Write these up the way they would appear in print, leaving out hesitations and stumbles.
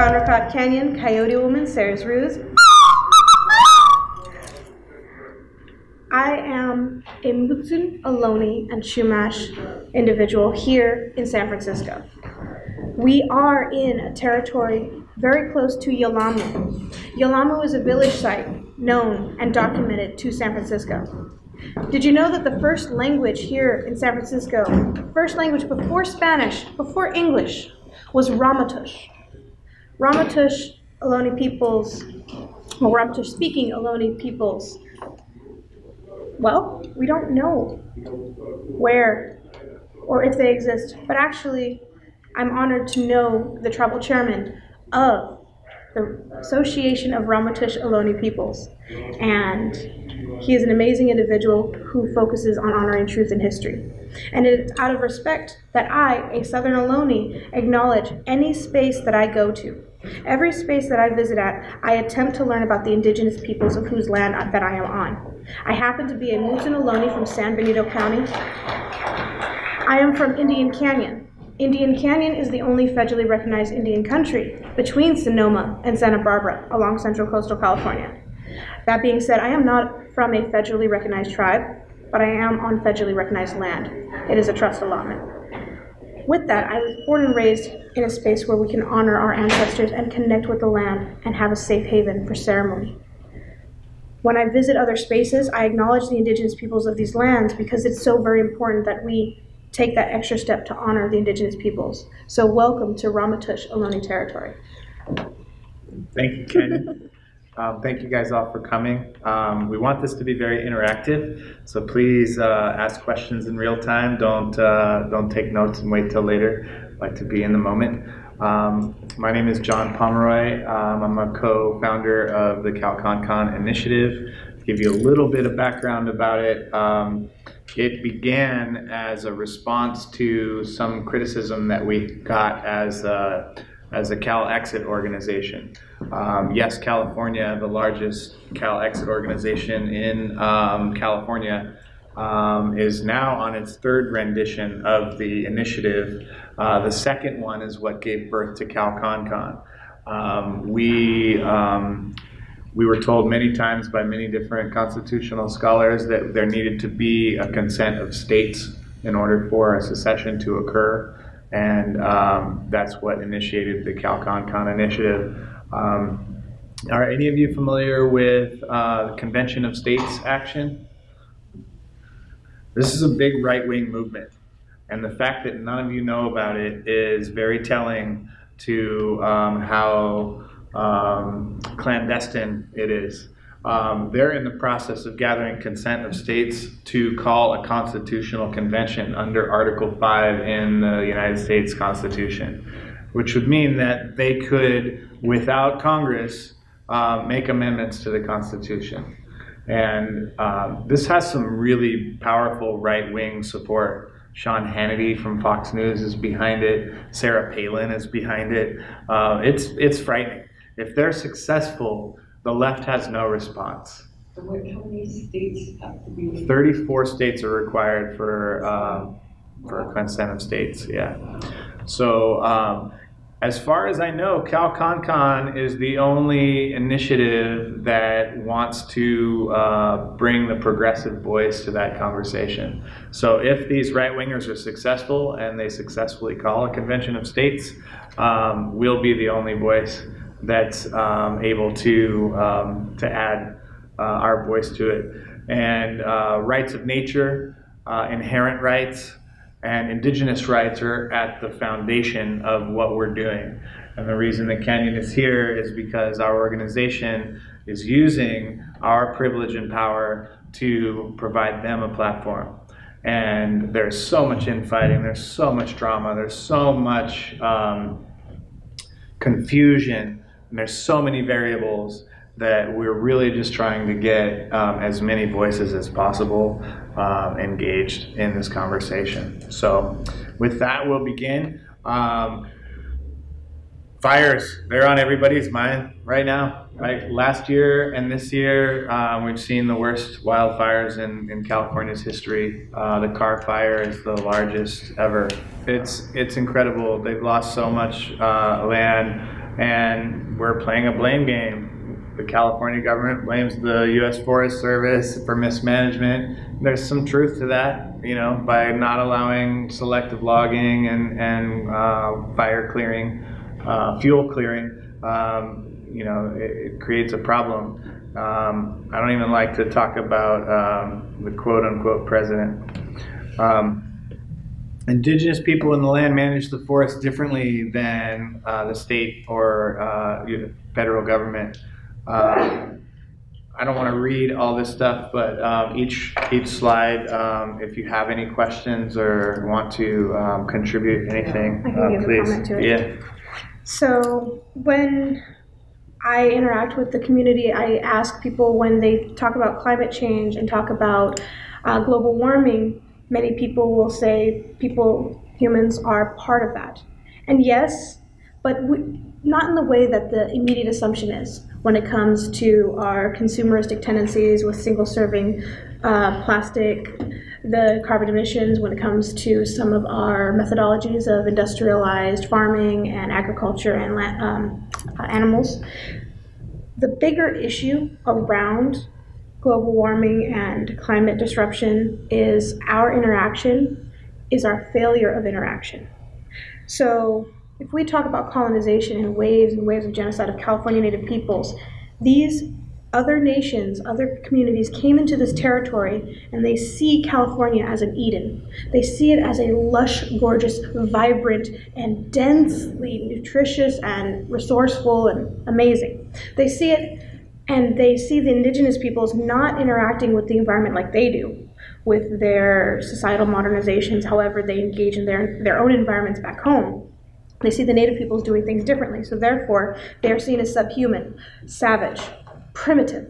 Conricot Canyon, Coyote Woman, Sayers-Roods. I am a Mutsun Ohlone and Chumash individual here in San Francisco. We are in a territory very close to Yolamu. Yolamu is a village site known and documented to San Francisco. Did you know that the first language here in San Francisco, the first language before Spanish, before English, was Ramaytush? Ramaytush Ohlone Peoples, or Ramaytush speaking Ohlone Peoples. Well, we don't know where or if they exist, but actually I'm honored to know the tribal chairman of the Association of Ramaytush Ohlone Peoples, and he is an amazing individual who focuses on honoring truth and history. And it's out of respect that I, a Southern Ohlone, acknowledge any space that I go to. Every space that I visit at, I attempt to learn about the indigenous peoples of whose land that I am on. I happen to be a Mutsun Ohlone from San Benito County. I am from Indian Canyon. Indian Canyon is the only federally recognized Indian country between Sonoma and Santa Barbara along central coastal California. That being said, I am not from a federally recognized tribe, but I am on federally recognized land. It is a trust allotment. With that, I was born and raised in a space where we can honor our ancestors and connect with the land and have a safe haven for ceremony. When I visit other spaces, I acknowledge the indigenous peoples of these lands because it's so very important that we take that extra step to honor the indigenous peoples. So welcome to Ramaytush Ohlone territory. Thank you, Ken. Thank you guys all for coming. We want this to be very interactive, so please ask questions in real time. Don't take notes and wait till later. I like to be in the moment. My name is John Pomeroy. I'm a co-founder of the CalConCon initiative. To give you a little bit of background about it, it began as a response to some criticism that we got as a CalExit organization. Yes, California, the largest CalExit organization in California, is now on its third rendition of the initiative. The second one is what gave birth to CalConCon. We were told many times by many different constitutional scholars that there needed to be a consent of states in order for a secession to occur. And that's what initiated the CalConCon initiative. Are any of you familiar with the Convention of States action? This is a big right-wing movement, and the fact that none of you know about it is very telling to how clandestine it is. They're in the process of gathering consent of states to call a constitutional convention under Article 5 in the United States Constitution, which would mean that they could, without Congress, make amendments to the Constitution. And this has some really powerful right-wing support. Sean Hannity from Fox News is behind it. Sarah Palin is behind it. It's frightening. If they're successful, the left has no response. So what, how many states have to be? 34 states are required for consent of states, yeah. So as far as I know, CalConCon is the only initiative that wants to bring the progressive voice to that conversation. So if these right-wingers are successful and they successfully call a convention of states, we'll be the only voice that's able to add our voice to it. And rights of nature, inherent rights, and indigenous rights are at the foundation of what we're doing. And the reason that Kanyon is here is because our organization is using our privilege and power to provide them a platform. And there's so much infighting, there's so much drama, there's so much confusion. And there's so many variables that we're really just trying to get as many voices as possible engaged in this conversation. So with that, we'll begin. Fires, they're on everybody's mind right now. Right? Last year and this year, we've seen the worst wildfires in California's history. The Carr fire is the largest ever. It's incredible. They've lost so much land. and we're playing a blame game. The California government blames the U.S. Forest Service for mismanagement. There's some truth to that, you know, by not allowing selective logging and fire clearing, fuel clearing, you know, it creates a problem. I don't even like to talk about the quote-unquote president. Indigenous people in the land manage the forest differently than the state or federal government. I don't want to read all this stuff, but each slide, if you have any questions or want to contribute anything, I can give please. A comment to it. Yeah. So when I interact with the community, I ask people when they talk about climate change and talk about global warming, many people will say humans are part of that. And yes, but not in the way that the immediate assumption is when it comes to our consumeristic tendencies with single-serving plastic, the carbon emissions, when it comes to some of our methodologies of industrialized farming and agriculture and animals. The bigger issue around global warming and climate disruption is our interaction, is our failure of interaction. So if we talk about colonization and waves of genocide of California Native peoples, these other nations, other communities came into this territory and they see California as an Eden. They see it as a lush, gorgeous, vibrant, and densely nutritious and resourceful and amazing. They see it and they see the indigenous peoples not interacting with the environment like they do, with their societal modernizations, however they engage in their own environments back home. They see the native peoples doing things differently, so therefore they are seen as subhuman, savage, primitive.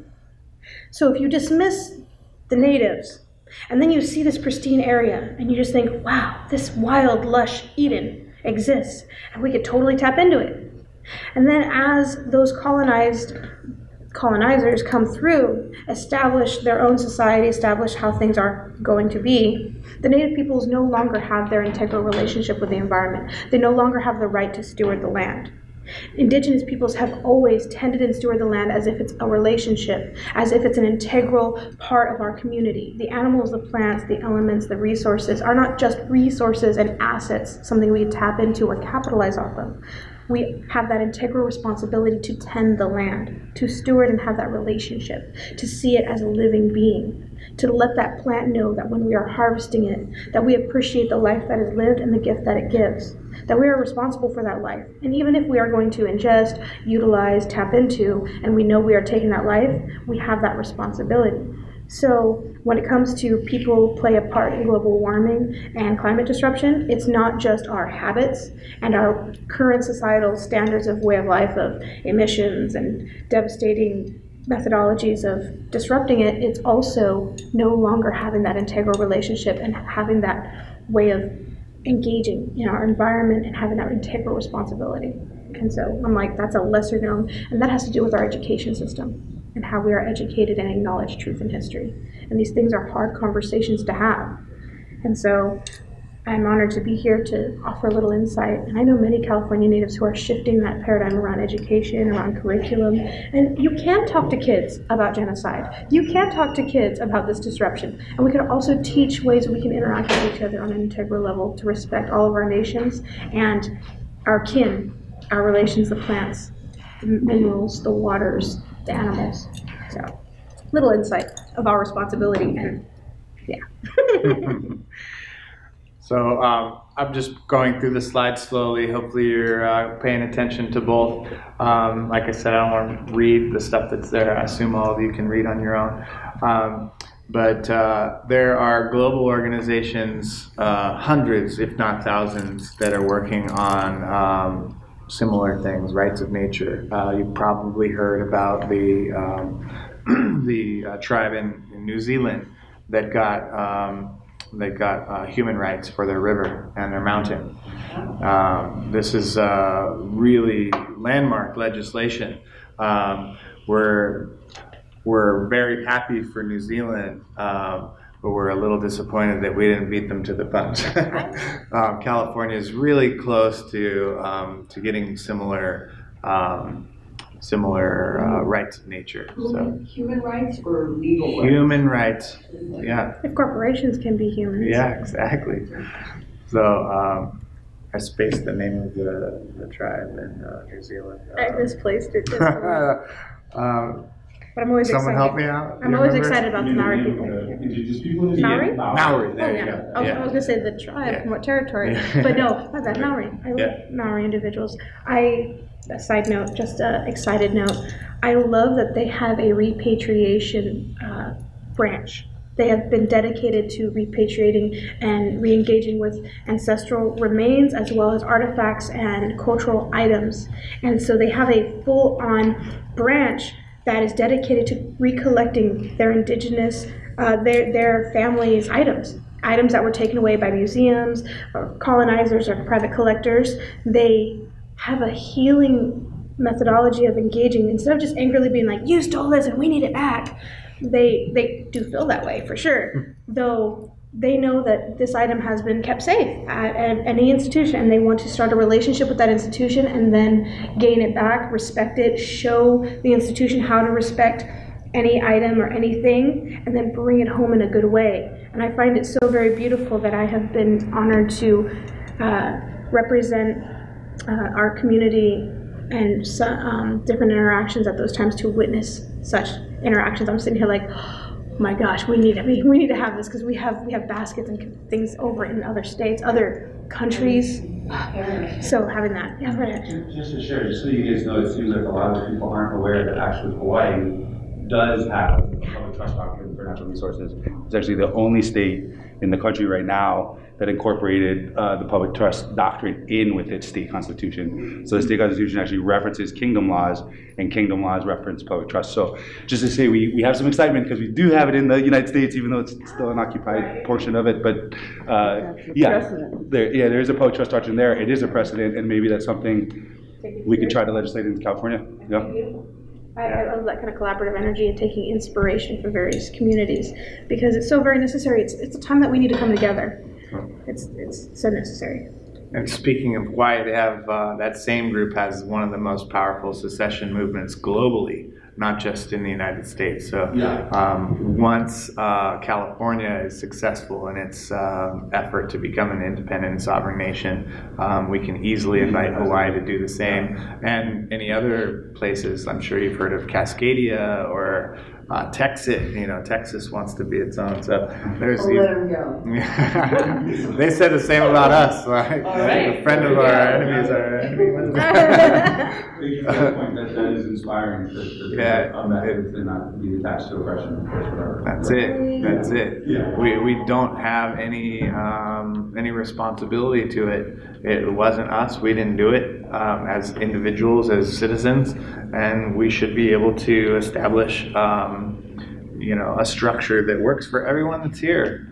So if you dismiss the natives, and then you see this pristine area, and you just think, wow, this wild, lush Eden exists, and we could totally tap into it. And then as those colonizers come through, establish their own society, establish how things are going to be, the native peoples no longer have their integral relationship with the environment. They no longer have the right to steward the land. Indigenous peoples have always tended and stewarded the land as if it's a relationship, as if it's an integral part of our community. The animals, the plants, the elements, the resources are not just resources and assets, something we tap into or capitalize off of. We have that integral responsibility to tend the land, to steward and have that relationship, to see it as a living being, to let that plant know that when we are harvesting it, that we appreciate the life that is lived and the gift that it gives, that we are responsible for that life. And even if we are going to ingest, utilize, tap into, and we know we are taking that life, we have that responsibility. So when it comes to people play a part in global warming and climate disruption, it's not just our habits and our current societal standards of way of life of emissions and devastating methodologies of disrupting it, it's also no longer having that integral relationship and having that way of engaging in our environment and having that integral responsibility. And so I'm like, that's a lesser known, and that has to do with our education system and how we are educated and acknowledge truth in history. And these things are hard conversations to have. And so I'm honored to be here to offer a little insight. And I know many California natives who are shifting that paradigm around education, around curriculum. And you can talk to kids about genocide. You can talk to kids about this disruption. And we can also teach ways we can interact with each other on an integral level to respect all of our nations and our kin, our relations, the plants, the minerals, the waters, the animals. So, little insight of our responsibility, and yeah. So I'm just going through the slides slowly. Hopefully you're paying attention to both. Like I said, I don't want to read the stuff that's there. I assume all of you can read on your own. But there are global organizations, hundreds if not thousands, that are working on similar things, rights of nature. You've probably heard about the tribe in New Zealand that got human rights for their river and their mountain. This is really landmark legislation. We're very happy for New Zealand. But we're a little disappointed that we didn't beat them to the punch. California is really close to getting similar similar rights of nature. So human rights or legal rights? Human rights, yeah. If corporations can be humans. Yeah, exactly. So I spaced the name of the tribe in New Zealand. I misplaced it. But I'm always someone excited. Help me out. I'm always excited about the Maori people. Indigenous people? Maori? Maori, there you go. I was going to say the tribe, from what territory. Yeah. But no, my bad, Maori. I love Maori individuals. A side note, just an excited note, I love that they have a repatriation branch. They have been dedicated to repatriating and re-engaging with ancestral remains as well as artifacts and cultural items. And so they have a full-on branch that is dedicated to recollecting their indigenous, their family's items that were taken away by museums or colonizers or private collectors. They have a healing methodology of engaging. Instead of just angrily being like, you stole this and we need it back, they do feel that way for sure, though they know that this item has been kept safe at any institution, and they want to start a relationship with that institution and then gain it back, respect it, show the institution how to respect any item or anything, and then bring it home in a good way. And I find it so very beautiful that I have been honored to represent our community and different interactions at those times, to witness such interactions. I'm sitting here like, my gosh, we need to have this, because we have baskets and things over in other states, other countries. So having that, yeah, right. Just to share, just so you guys know, it seems like a lot of people aren't aware that actually Hawaii does have a public trust document for natural resources. It's actually the only state in the country right now that incorporated the public trust doctrine in with its state constitution. So the state constitution actually references kingdom laws, and kingdom laws reference public trust. So just to say, we have some excitement because we do have it in the United States, even though it's still an occupied portion of it. But there is a public trust doctrine there. It is a precedent, and maybe that's something we could try to legislate in California. Yeah. I love that kind of collaborative energy and taking inspiration from various communities, because it's so very necessary. It's a time that we need to come together. It's so necessary. And speaking of why they have that same group has one of the most powerful secession movements globally, not just in the United States. So once California is successful in its effort to become an independent and sovereign nation, we can easily invite Hawaii to do the same. And any other places, I'm sure you've heard of Cascadia or Texas, Texas wants to be its own. So there's let them go. They said the same about us. Like, a friend of our enemies are our enemies. That is inspiring. And not be attached to oppression, of course, whatever. That's it. Yeah. We don't have any responsibility to it. It wasn't us. We didn't do it as individuals, as citizens, and we should be able to establish a structure that works for everyone that's here.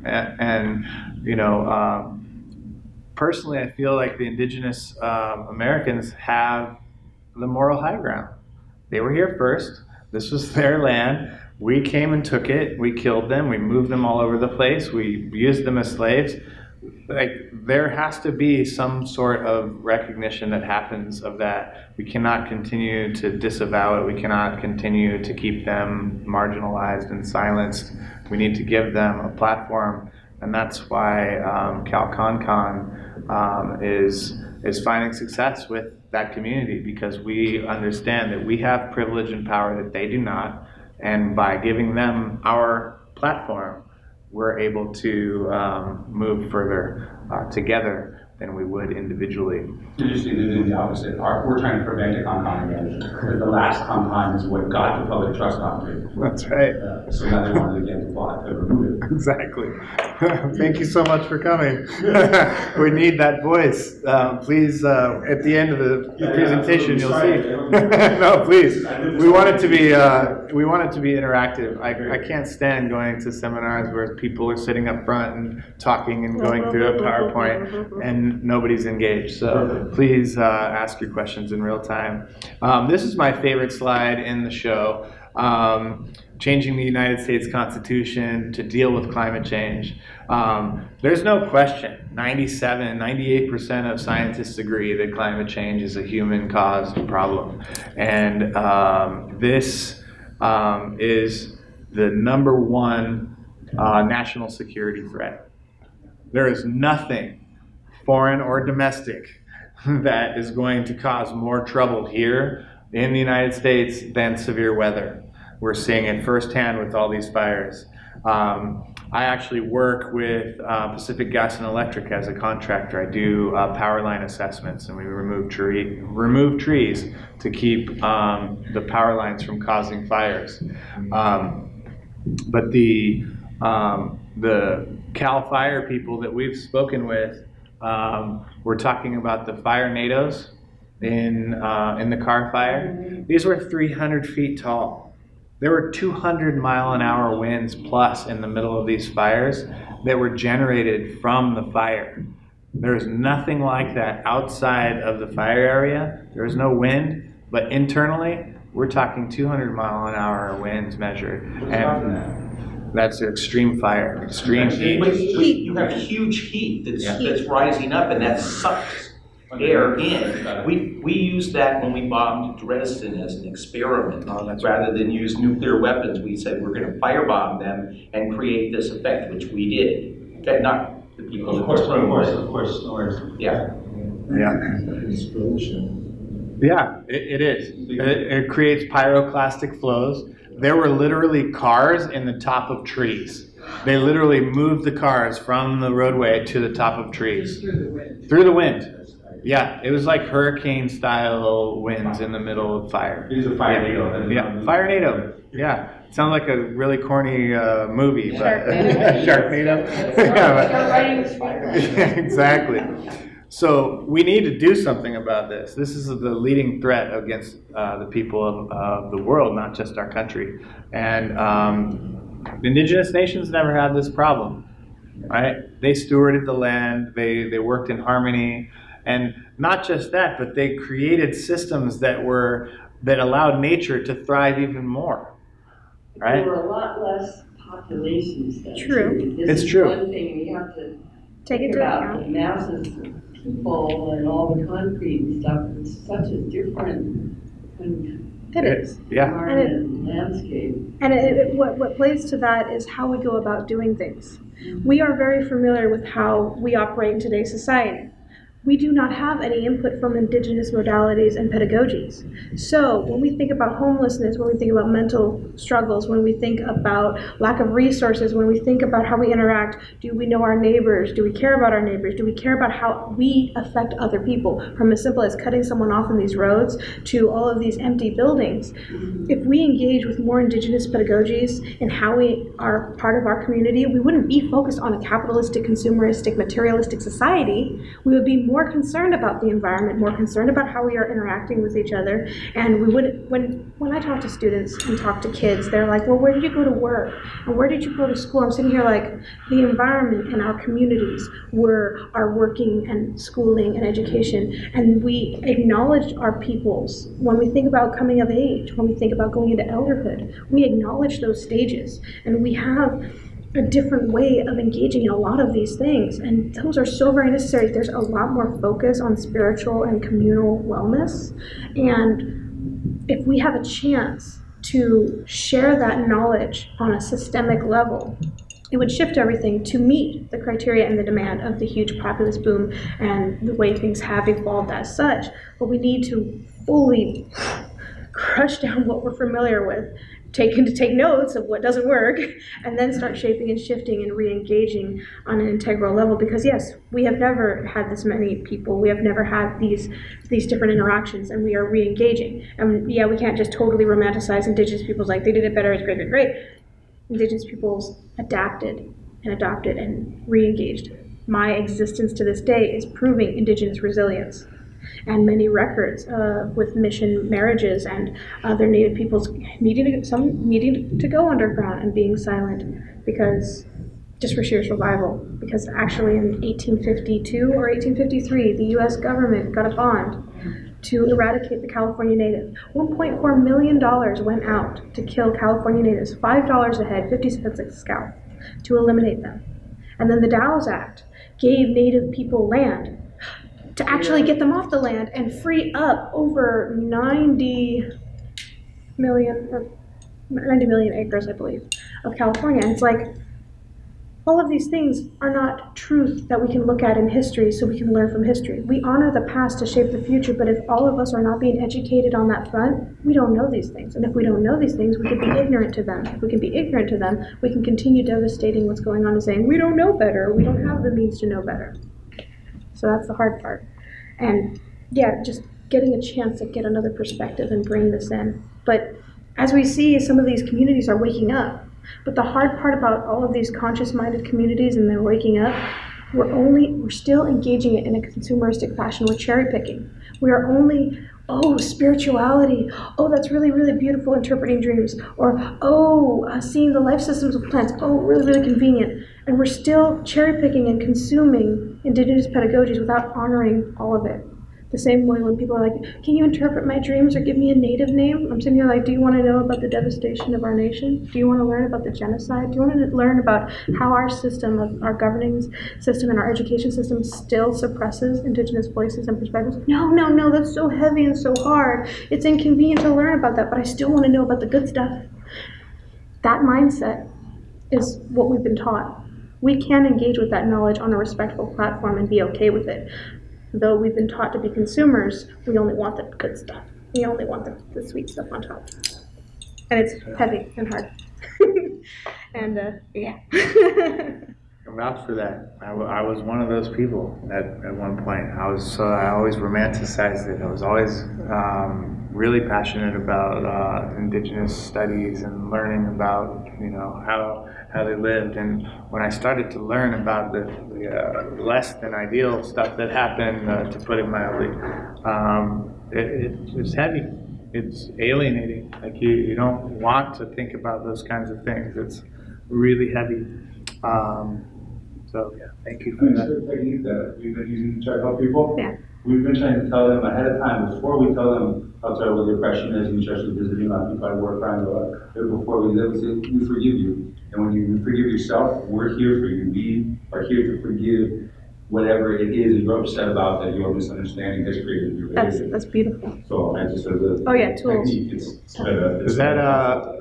Personally, I feel like the indigenous Americans have the moral high ground. They were here first. This was their land. We came and took it. We killed them. We moved them all over the place. We used them as slaves. Like, there has to be some sort of recognition that happens of that. We cannot continue to disavow it. We cannot continue to keep them marginalized and silenced. We need to give them a platform, and that's why CalConCon is finding success with that community, because we understand that we have privilege and power that they do not, and by giving them our platform, we're able to move further together than we would individually. Interesting, they're doing the opposite. We're trying to prevent a concon again, because the last concon is what got the public trust doctrine. That's right. So now they wanted to get the plot to remove it. Exactly. Thank you so much for coming. We need that voice. Please, at the end of the presentation, you'll see. No, please. We want it to be interactive. I can't stand going to seminars where people are sitting up front and talking and going through a PowerPoint and nobody's engaged. So please ask your questions in real time. This is my favorite slide in the show. changing the United States Constitution to deal with climate change, there's no question, 98% of scientists agree that climate change is a human-caused problem. And this is the #1 national security threat. There is nothing, foreign or domestic, that is going to cause more trouble here in the United States than severe weather. We're seeing it firsthand with all these fires. I actually work with Pacific Gas and Electric as a contractor. I do power line assessments, and we remove trees to keep the power lines from causing fires. But the CAL FIRE people that we've spoken with, we're talking about the fire nados in the Carr fire. These were 300 feet tall. There were 200-mile-an-hour winds plus in the middle of these fires that were generated from the fire. There's nothing like that outside of the fire area. There's no wind, but internally, we're talking 200-mile-an-hour winds measured. And that's extreme fire, extreme heat. But heat, you have huge heat that's rising up, and that sucks air in. We used that when we bombed Dresden as an experiment. Rather than use nuclear weapons, we said we're going to firebomb them and create this effect, which we did. That not the people. Of course, snores. Yeah. Yeah, it is. It creates pyroclastic flows. There were literally cars in the top of trees. They literally moved the cars from the roadway to the top of trees. Through the wind. Yeah, it was like hurricane-style winds in the middle of fire. It was a fire nado. Yeah, fire nado. Yeah, sounds like a really corny movie, but Sharknado. Yeah, exactly. So we need to do something about this. This is the leading threat against the people of the world, not just our country. And indigenous nations never had this problem, right? They stewarded the land. They worked in harmony. And not just that, but they created systems that allowed nature to thrive even more, right? There were a lot less populations. True. It's true. One thing we have to think about, the masses of people and all the concrete and stuff. It's such a different landscape. And what plays to that is how we go about doing things. We are very familiar with how we operate in today's society. We do not have any input from indigenous modalities and pedagogies. So when we think about homelessness, when we think about mental struggles, when we think about lack of resources, when we think about how we interact, do we know our neighbors? Do we care about our neighbors? Do we care about how we affect other people? From as simple as cutting someone off on these roads to all of these empty buildings. If we engage with more indigenous pedagogies and how we are part of our community, we wouldn't be focused on a capitalistic, consumeristic, materialistic society. We would be more concerned about the environment, more concerned about how we are interacting with each other. And we would, when I talk to students and talk to kids, they're like, well, where did you go to work? And where did you go to school? I'm sitting here like, the environment and our communities were our working and schooling and education. And we acknowledged our peoples. When we think about coming of age, when we think about going into elderhood, we acknowledge those stages. And we have a different way of engaging in a lot of these things, and those are so very necessary. There's a lot more focus on spiritual and communal wellness, and if we have a chance to share that knowledge on a systemic level, it would shift everything to meet the criteria and the demand of the huge populist boom and the way things have evolved as such. But we need to fully crush down what we're familiar with, take notes of what doesn't work, and then start shaping and shifting and re-engaging on an integral level. Because yes, we have never had this many people, we have never had these different interactions, and we are re-engaging. And yeah, we can't just totally romanticize indigenous peoples like they did it better, it's great. Indigenous peoples adapted and adopted and re-engaged. My existence to this day is proving indigenous resilience. And many records with mission marriages and other Native peoples needing to go underground and being silent because just for sheer survival. Because actually in 1852 or 1853, the U.S. government got a bond to eradicate the California native. $1.4 million went out to kill California natives, $5 a head, 50 cents a scalp, to eliminate them. And then the Dawes Act gave native people land to actually get them off the land and free up over 90 million acres, I believe, of California. And it's like, all of these things are not truth that we can look at in history so we can learn from history. We honor the past to shape the future, but if all of us are not being educated on that front, we don't know these things. And if we don't know these things, we could be ignorant to them. If we can be ignorant to them, we can continue devastating what's going on and saying, we don't know better, we don't have the means to know better. So that's the hard part. And yeah, just getting a chance to get another perspective and bring this in. But as we see, some of these communities are waking up. But the hard part about all of these conscious-minded communities and their waking up, we're still engaging it in a consumeristic fashion. We're cherry-picking. We are only, oh, spirituality. Oh, that's really, really beautiful, interpreting dreams. Or, oh, seeing the life systems of plants. Oh, really, really convenient. And we're still cherry-picking and consuming indigenous pedagogies without honoring all of it. The same way when people are like, can you interpret my dreams or give me a native name? I'm sitting here like, do you want to know about the devastation of our nation? Do you want to learn about the genocide? Do you want to learn about how our system, of our governing system and our education system still suppresses indigenous voices and perspectives? No, no, no, that's so heavy and so hard. It's inconvenient to learn about that, but I still want to know about the good stuff. That mindset is what we've been taught. We can engage with that knowledge on a respectful platform and be okay with it. Though we've been taught to be consumers, we only want the good stuff. We only want the sweet stuff on top. And it's heavy and hard. And yeah. I vouch for that. I was one of those people at one point. I always romanticized it. I was always really passionate about indigenous studies and learning about, you know, how they lived. And when I started to learn about the less than ideal stuff that happened, to put it mildly, it's heavy. It's alienating. Like you don't want to think about those kinds of things. It's really heavy. So yeah, thank you for that. Technique that we've been using to try to help people. Yeah. We've been trying to tell them ahead of time, before we tell them how terrible the oppression is, and especially visiting occupied war crimes, before we live, we say, we forgive you. And when you forgive yourself, we're here for you. We are here to forgive whatever it is you're upset about, that your misunderstanding has created your behavior. That's beautiful. So I just sort of, oh yeah, tools. Is that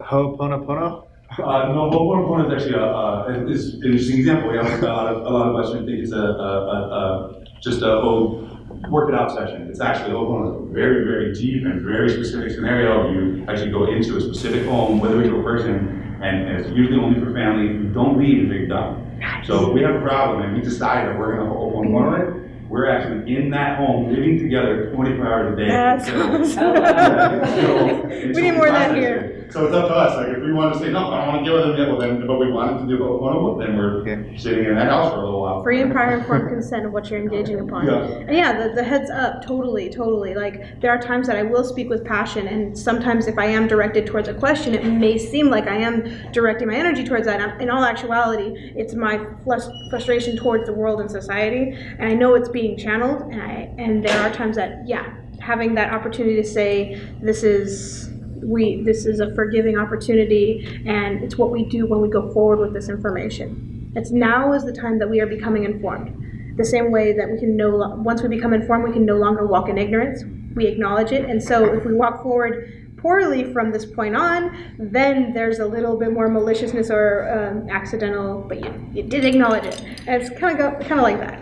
Ho'oponopono? No, Ho'oponopono is actually is an interesting example. Yeah, a lot of Western think it's just a work it out session. It's actually a very, very deep and very specific scenario. You actually go into a specific home with a particular person, and it's usually only for family. You don't leave until you're done. So if we have a problem and we decide that we're going to open one of it, we're actually in that home living together 24 hours a day. That's awesome. We need more of that here. So it's up to us. Like if we want to say, no, I don't want to deal with them, well, then, but we want them to do what, then we're sitting in that house for a little while. Free and prior informed consent of what you're engaging upon. Yeah. And yeah, the heads up, totally, totally. Like there are times that I will speak with passion, and sometimes if I am directed towards a question, it may seem like I am directing my energy towards that. In all actuality, it's my frustration towards the world and society, and I know it's being channeled, and there are times that, yeah, having that opportunity to say, this is a forgiving opportunity, and it's what we do when we go forward with this information. It's now is the time that we are becoming informed. The same way that we can once we become informed, we can no longer walk in ignorance. We acknowledge it, and so if we walk forward poorly from this point on, then there's a little bit more maliciousness or accidental, but you did acknowledge it. And it's kind of like that.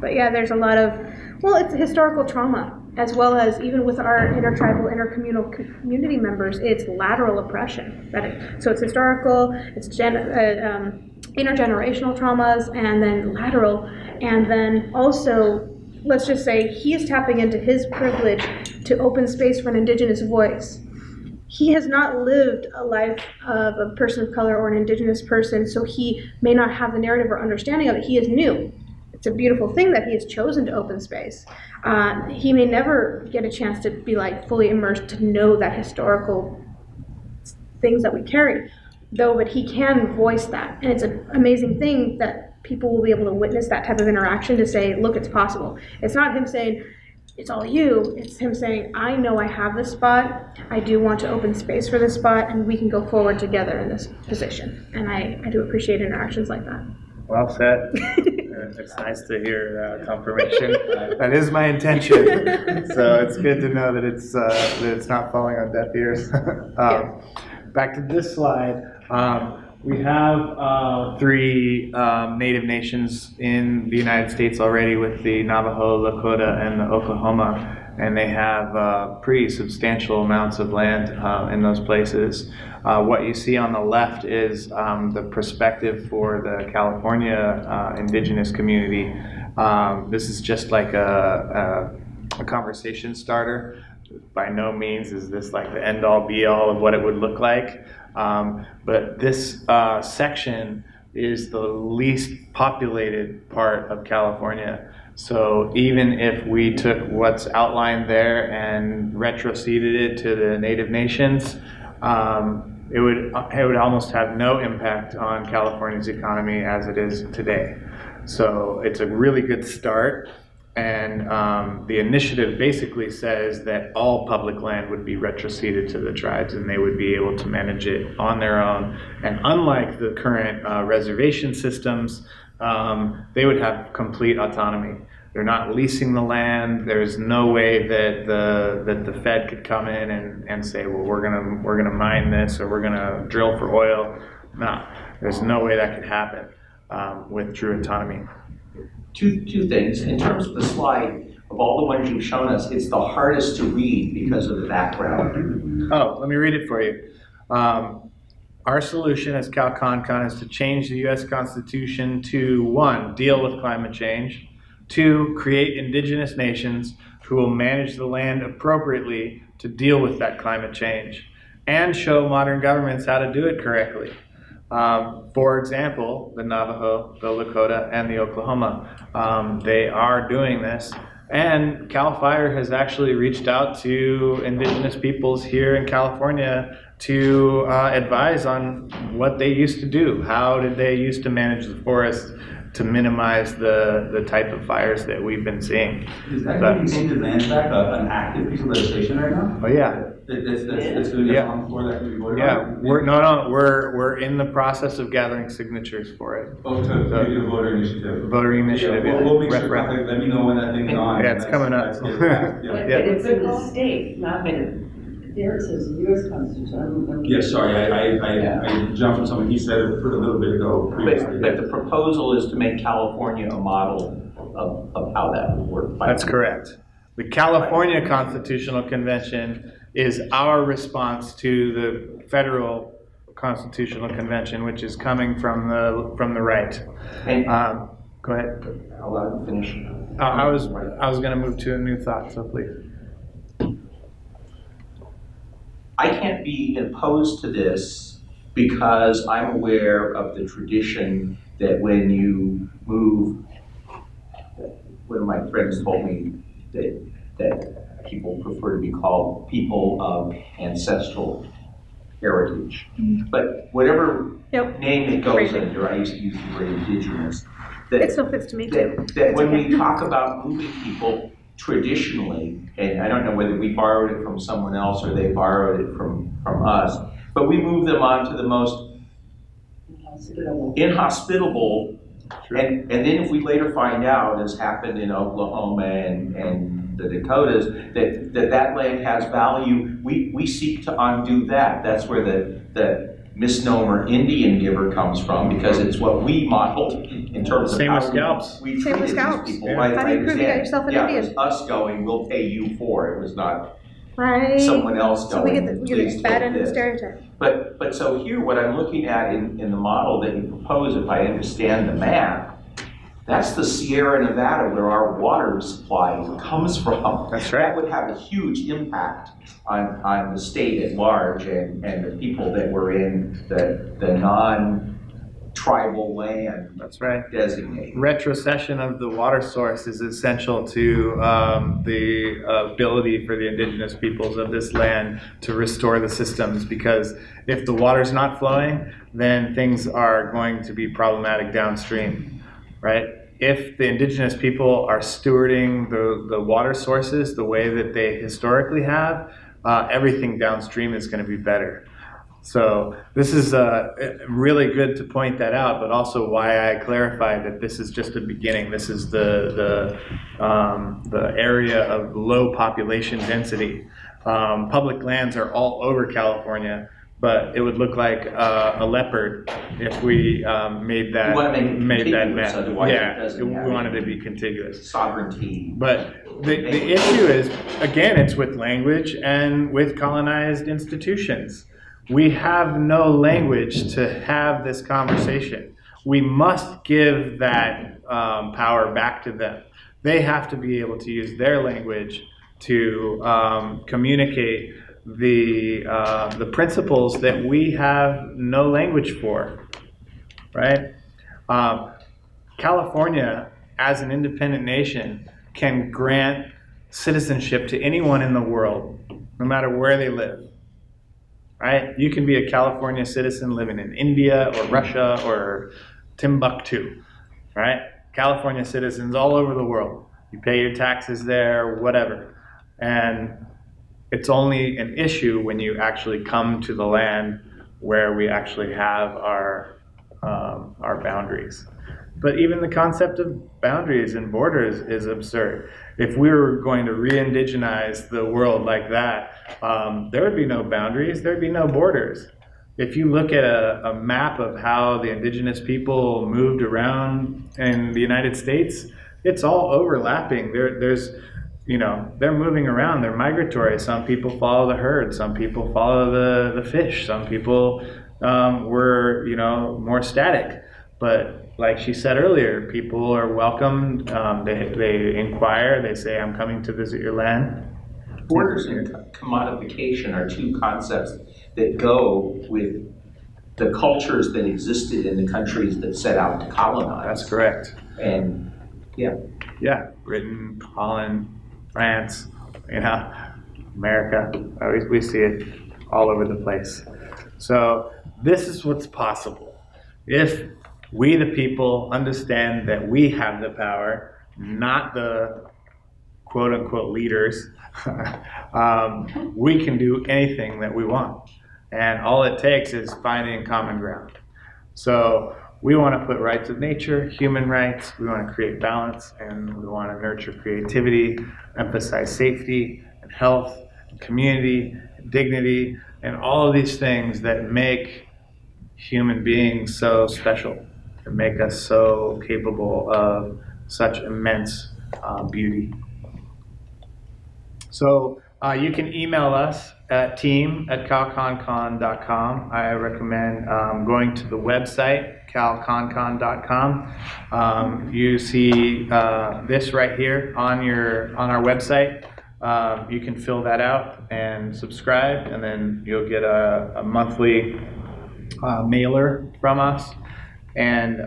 But yeah, there's a lot of, well, it's historical trauma, as well as even with our intertribal, intercommunal community members, it's lateral oppression. So it's historical, it's intergenerational traumas, and then lateral, and then also, let's just say, he is tapping into his privilege to open space for an indigenous voice. He has not lived a life of a person of color or an indigenous person, so he may not have the narrative or understanding of it. He is new. It's a beautiful thing that he has chosen to open space. He may never get a chance to be like fully immersed to know that historical things that we carry, though, but he can voice that. And it's an amazing thing that people will be able to witness that type of interaction to say, look, it's possible. It's not him saying, it's all you. It's him saying, I know I have this spot. I do want to open space for this spot, and we can go forward together in this position. And I do appreciate interactions like that. Well said. It's nice to hear confirmation. That is my intention. So it's good to know that it's not falling on deaf ears. Back to this slide. We have three Native nations in the United States already with the Navajo, Lakota, and the Oklahoma, and they have pretty substantial amounts of land in those places. What you see on the left is the perspective for the California indigenous community. This is just like a conversation starter. By no means is this like the end-all be-all of what it would look like. But this section is the least populated part of California. So even if we took what's outlined there and retroceded it to the Native nations, it would almost have no impact on California's economy as it is today. So it's a really good start. And the initiative basically says that all public land would be retroceded to the tribes and they would be able to manage it on their own. And unlike the current reservation systems, they would have complete autonomy. They're not leasing the land. There's no way that the Fed could come in and say, well, we're gonna mine this or we're gonna drill for oil. No, there's no way that could happen with true autonomy. Two things. In terms of the slide, of all the ones you've shown us, it's the hardest to read because of the background. Oh, let me read it for you. Our solution as CalConCon is to change the U.S. Constitution to, 1, deal with climate change, 2, create indigenous nations who will manage the land appropriately to deal with that climate change, and show modern governments how to do it correctly. For example, the Navajo, the Lakota, and the Oklahoma, they are doing this. And CAL FIRE has actually reached out to indigenous peoples here in California to advise on what they used to do. How did they used to manage the forest to minimize the type of fires that we've been seeing? Is that in demand back an active piece of legislation right now? Oh yeah. That's going to get on the floor that can be voted on? Yeah, we're in the process of gathering signatures for it. Oh, to the voter initiative. Voter initiative, yeah. We'll make sure, like, let me know when that thing's on. Yeah, it's coming up. It's in the state, not in, there it says U.S. Constitution. Yeah, sorry, I jumped from something he said a little bit ago. But the proposal is to make California a model of how that would work. That's correct. The California Constitutional Convention is our response to the federal Constitutional Convention, which is coming from the right. Go ahead. I'll let you finish. I was going to move to a new thought, so please. I can't be opposed to this because I'm aware of the tradition that when you move, one of my friends told me that people prefer to be called people of ancestral heritage. Mm-hmm. But whatever name it goes under, I used to use the word indigenous. It still fits to me too. That when we talk about moving people traditionally, and I don't know whether we borrowed it from someone else or they borrowed it from us, but we move them on to the most inhospitable, and then if we later find out, as happened in Oklahoma and the Dakotas, that land has value, we seek to undo that. That's where the misnomer Indian giver comes from, because it's what we modeled in terms of how we treated these people. How do you prove you got yourself an Indian? It was us going, we'll pay you for it. It was not someone else going. So we get the bad end of the stereotype. But so here, what I'm looking at in the model that you propose, if I understand the map, that's the Sierra Nevada where our water supply comes from. That's right. That would have a huge impact on the state at large and the people that were in the non-tribal land. That's right. Designated. Retrocession of the water source is essential to the ability for the indigenous peoples of this land to restore the systems, because if the water's not flowing, then things are going to be problematic downstream. Right? if the indigenous people are stewarding the water sources the way that they historically have, everything downstream is going to be better. So this is really good to point that out, but also why I clarified that this is just the beginning. This is the area of low population density. Public lands are all over California, but it would look like a leopard if we made that map. Yeah, we wanted to be contiguous. Sovereignty. But the issue is, again, it's with language and with colonized institutions. We have no language to have this conversation. We must give that power back to them. They have to be able to use their language to communicate the principles that we have no language for, right? California, as an independent nation, can grant citizenship to anyone in the world, no matter where they live. Right? You can be a California citizen living in India or Russia or Timbuktu, right? California citizens all over the world. You pay your taxes there, whatever. And it's only an issue when you actually come to the land where we actually have our boundaries. But even the concept of boundaries and borders is absurd. If we were going to re-indigenize the world like that, there would be no boundaries, there would be no borders. If you look at a map of how the indigenous people moved around in the United States, it's all overlapping. There's, you know, they're moving around, they're migratory. Some people follow the herd, some people follow the fish, some people were, you know, more static. But like she said earlier, people are welcomed, they inquire, they say, I'm coming to visit your land. Borders and commodification are two concepts that go with the cultures that existed in the countries that set out to colonize. That's correct. And yeah. Yeah, Britain, Holland, France, you know, America, we see it all over the place. So this is what's possible. If we, the people, understand that we have the power, not the quote-unquote leaders, we can do anything that we want. And all it takes is finding common ground. So we want to put rights of nature, human rights, we want to create balance, and we want to nurture creativity, emphasize safety, and health, and community, and dignity, and all of these things that make human beings so special, and make us so capable of such immense beauty. So you can email us at team@calconcon.com. I recommend going to the website, calconcon.com. You see this right here on our website. You can fill that out and subscribe, and then you'll get a monthly mailer from us. And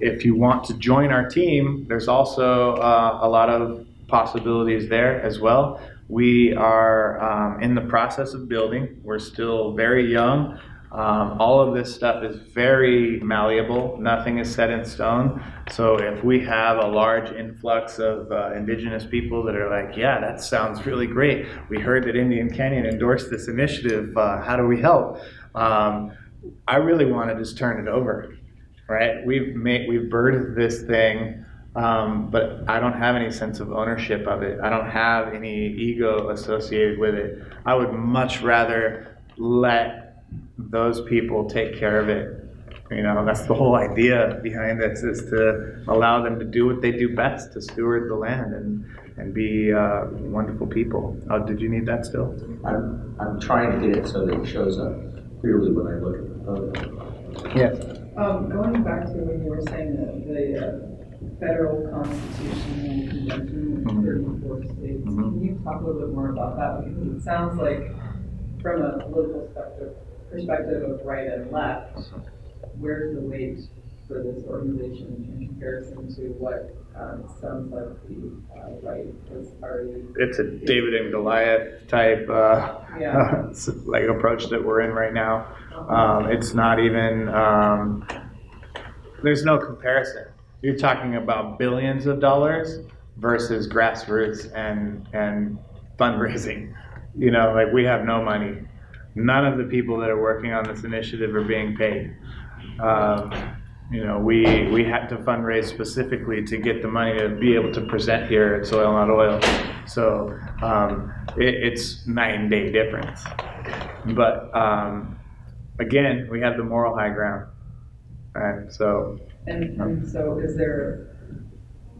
if you want to join our team, there's also a lot of possibilities there as well. We are in the process of building. We're still very young. All of this stuff is very malleable. Nothing is set in stone. So if we have a large influx of indigenous people that are like, yeah, that sounds really great. We heard that Indian Canyon endorsed this initiative. How do we help? I really want to just turn it over, right? We've birthed this thing, but I don't have any sense of ownership of it. I don't have any ego associated with it. I would much rather let those people take care of it. You know, that's the whole idea behind this, is to allow them to do what they do best, to steward the land and be wonderful people. Oh, did you need that still? I'm trying to get it so that it shows up clearly when I look at it. Yes. Going back to when you were saying that the federal constitution and convention in 34 states, can you talk a little bit more about that? Because it sounds like, from a political perspective of right and left, where's the weight for this organization in comparison to what sounds like the right is already? It's a David and Goliath type like approach that we're in right now. It's not even there's no comparison. You're talking about billions of dollars versus grassroots and fundraising. You know, like, we have no money. None of the people that are working on this initiative are being paid. You know, we had to fundraise specifically to get the money to be able to present here at Soil Not Oil. So it's a 9-day difference. But again, we have the moral high ground. And so. And so is there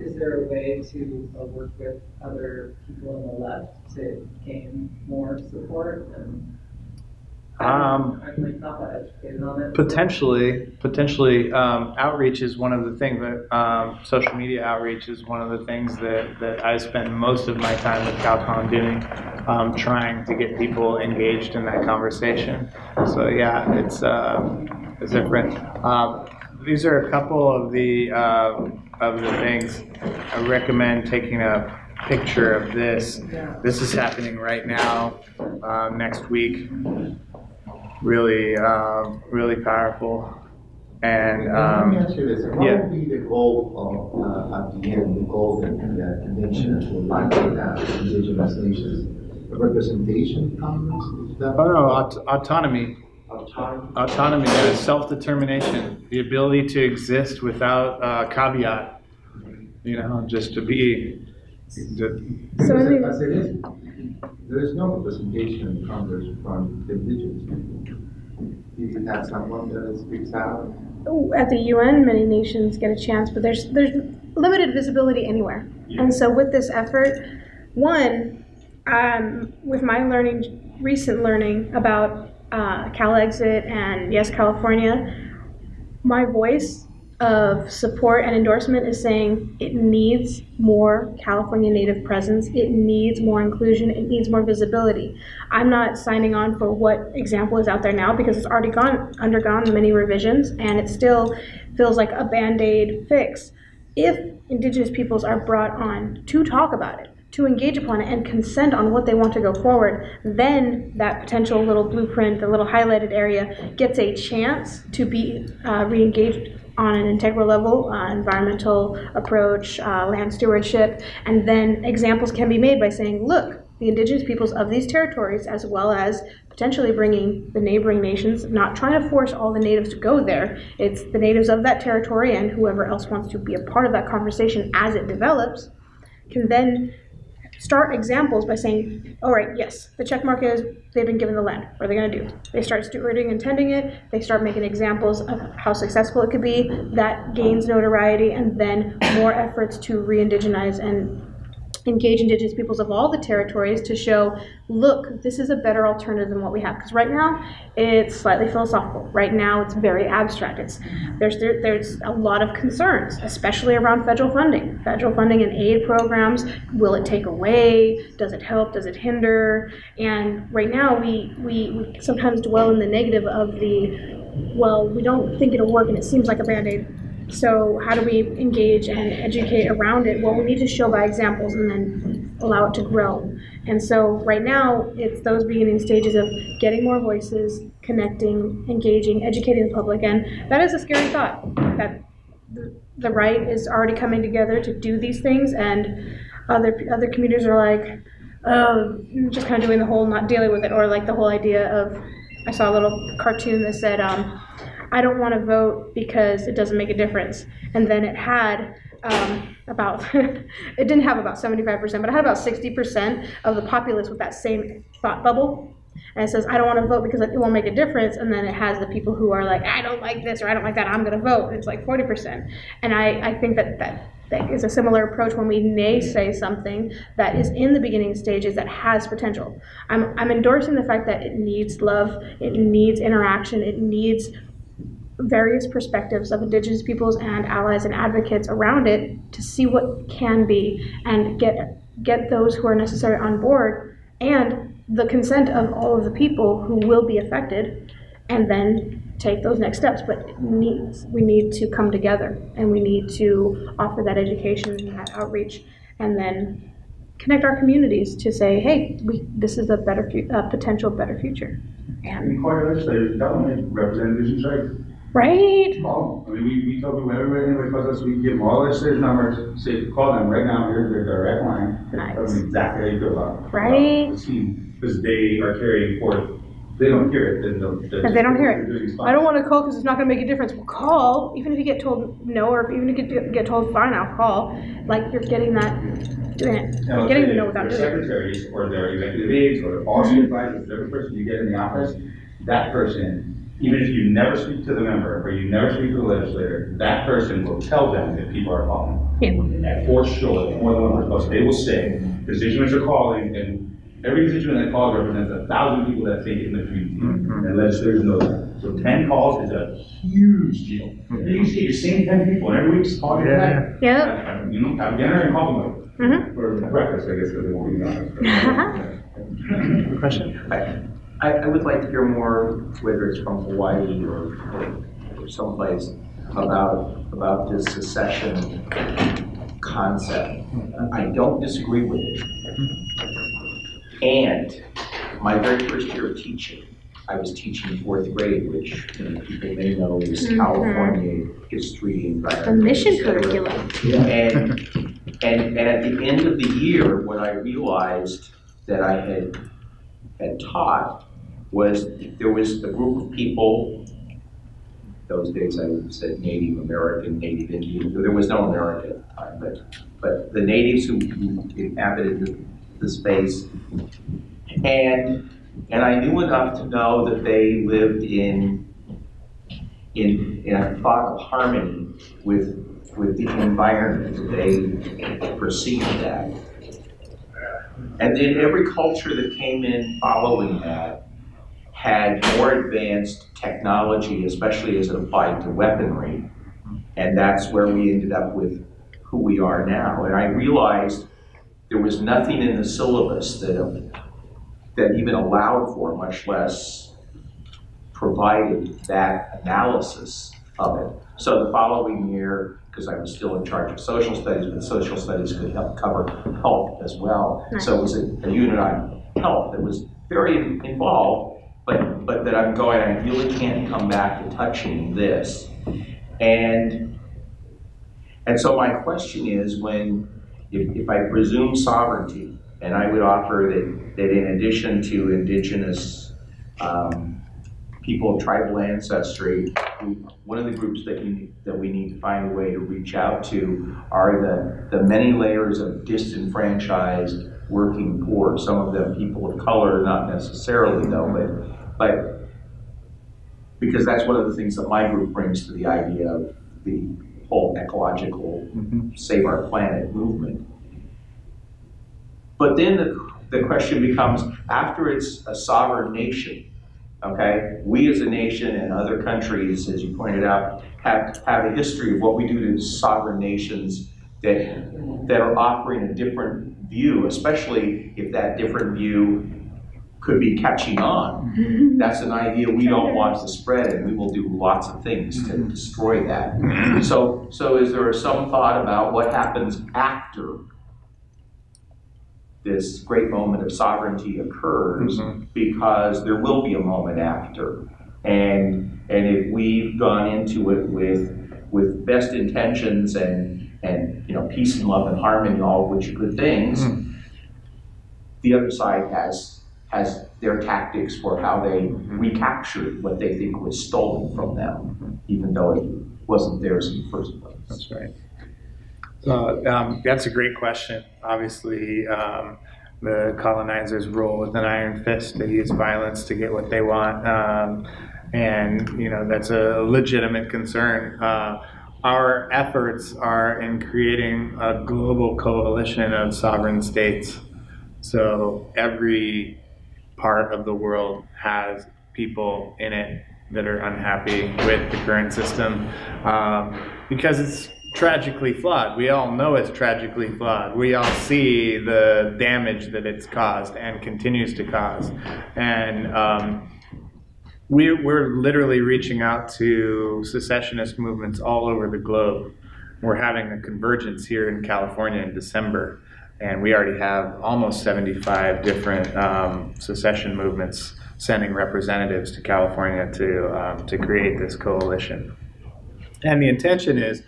a way to work with other people on the left to gain more support? And I'm like not that educated on it. Potentially, outreach is one of the things that social media outreach is one of the things that I spend most of my time with CalCon doing, trying to get people engaged in that conversation. So yeah, it's different. These are a couple of the things. I recommend taking a picture of this. This is happening right now. Next week. Really, really powerful. And let me ask you this: what would be the goal at the end? The goal that the convention would like to have indigenous nations representation Congress? Oh no, autonomy. Autonomy, self-determination, the ability to exist without caveat, you know, just to be. There is no representation in Congress from the indigenous people. You can have someone that speaks out. At the UN, many nations get a chance, but there's limited visibility anywhere. Yeah. And so with this effort, one, with my learning, recent learning about CalExit and Yes California, my voice of support and endorsement is saying it needs more California Native presence, it needs more inclusion, it needs more visibility. I'm not signing on for what example is out there now because it's already undergone many revisions and it still feels like a band-aid fix. If indigenous peoples are brought on to talk about it, to engage upon it and consent on what they want to go forward, then that potential little blueprint, the little highlighted area, gets a chance to be re-engaged on an integral level, environmental approach, land stewardship, and then examples can be made by saying, look, the indigenous peoples of these territories, as well as potentially bringing the neighboring nations, not trying to force all the natives to go there. It's the natives of that territory and whoever else wants to be a part of that conversation as it develops can then start examples by saying, all right, yes, the check mark is they've been given the land. What are they going to do? They start stewarding and tending it. They start making examples of how successful it could be. That gains notoriety, and then more efforts to re-indigenize and engage indigenous peoples of all the territories to show, look, this is a better alternative than what we have. Because right now, it's slightly philosophical. Right now, it's very abstract. There's a lot of concerns, especially around federal funding. Federal funding and aid programs, will it take away? Does it help? Does it hinder? And right now, we sometimes dwell in the negative of the, well, we don't think it'll work and it seems like a band-aid. So how do we engage and educate around it? Well, we need to show by examples and then allow it to grow. And so right now, it's those beginning stages of getting more voices, connecting, engaging, educating the public. And that is a scary thought, that the right is already coming together to do these things, and other communities are like, oh, just kind of doing the whole not dealing with it, or like the whole idea of, I saw a little cartoon that said, I don't want to vote because it doesn't make a difference. And then it had about, it didn't have about 75%, but it had about 60% of the populace with that same thought bubble. And it says, I don't want to vote because it won't make a difference. And then it has the people who are like, I don't like this or I don't like that, I'm going to vote. And it's like 40%. And I think that is a similar approach when we naysay something that is in the beginning stages that has potential. I'm endorsing the fact that it needs love, it needs interaction, it needs various perspectives of indigenous peoples and allies and advocates around it to see what can be and get those who are necessary on board and the consent of all of the people who will be affected, and then take those next steps. But we need to come together, and we need to offer that education and that outreach, and then connect our communities to say, hey, this is a better potential better future. And require legislators, government representatives, Right? Call them. I mean, we tell people everywhere, anybody calls us, we can give them all their numbers, say, call them right now, here's their direct line. Nice. That's exactly how you feel about it. Right. Because they are carrying forth. They don't hear it. They don't hear it. I don't want to call because it's not going to make a difference. Well, call, even if you get told no, or even if you get told fine, I'll call. Like, you're getting that, doing it. Now, you're getting to know without doing it. Their secretaries or their executive aides or all the advisors, every person you get in the office, that person, even if you never speak to the member or you never speak to the legislator, that person will tell them that people are calling. Yeah. For sure, more than one person. They will say, constituents are calling, and every constituent that calls represents 1,000 people that take it in the community, and legislators know that. So 10 calls is a huge deal. You see, you're seeing 10 people, and every week's calling. Yeah. You know, have dinner and call them for breakfast, I guess, because they won't be honest. Question. I would like to hear more, whether it's from Hawaii or someplace, about this secession concept. I don't disagree with it. And my very first year of teaching, I was teaching 4th grade, which people may know is California history and environment. The mission curriculum. Yeah. And at the end of the year, what I realized that I had taught was there was a group of people. Those days I said Native American, Native Indian. There was no American at the time, but the natives who inhabited the space, and I knew enough to know that they lived in a thought of harmony with the environment. They perceived that, and then every culture that came in following that had more advanced technology, especially as it applied to weaponry, and that's where we ended up with who we are now. And I realized there was nothing in the syllabus that even allowed for, much less provided that analysis of it. So the following year, because I was still in charge of social studies, but social studies could cover health as well. Nice. So it was a unit on health that was very involved, but that I'm going, I really can't come back to touching this. And so my question is, if I presume sovereignty, and I would offer that in addition to indigenous people of tribal ancestry, one of the groups that we need to find a way to reach out to are the many layers of disenfranchised working poor, some of them people of color, not necessarily though, but because that's one of the things that my group brings to the idea of the whole ecological save our planet movement. But then the question becomes, after it's a sovereign nation, okay, we as a nation and other countries, as you pointed out, have a history of what we do to sovereign nations that are offering a different view, especially if that different view could be catching on. That's an idea we don't want to spread, and we will do lots of things to destroy that. So is there some thought about what happens after this great moment of sovereignty occurs? Because there will be a moment after. And if we've gone into it with best intentions and peace and love and harmony, all of which are good things, the other side has their tactics for how they recaptured what they think was stolen from them, even though it wasn't theirs in the first place. That's right. So that's a great question. Obviously, the colonizers rule with an iron fist. They use violence to get what they want, and that's a legitimate concern. Our efforts are in creating a global coalition of sovereign states. So every part of the world has people in it that are unhappy with the current system because it's tragically flawed. We all know it's tragically flawed. We all see the damage that it's caused and continues to cause. And we're literally reaching out to secessionist movements all over the globe. We're having a convergence here in California in December. And we already have almost 75 different secession movements sending representatives to California to create this coalition. And the intention is,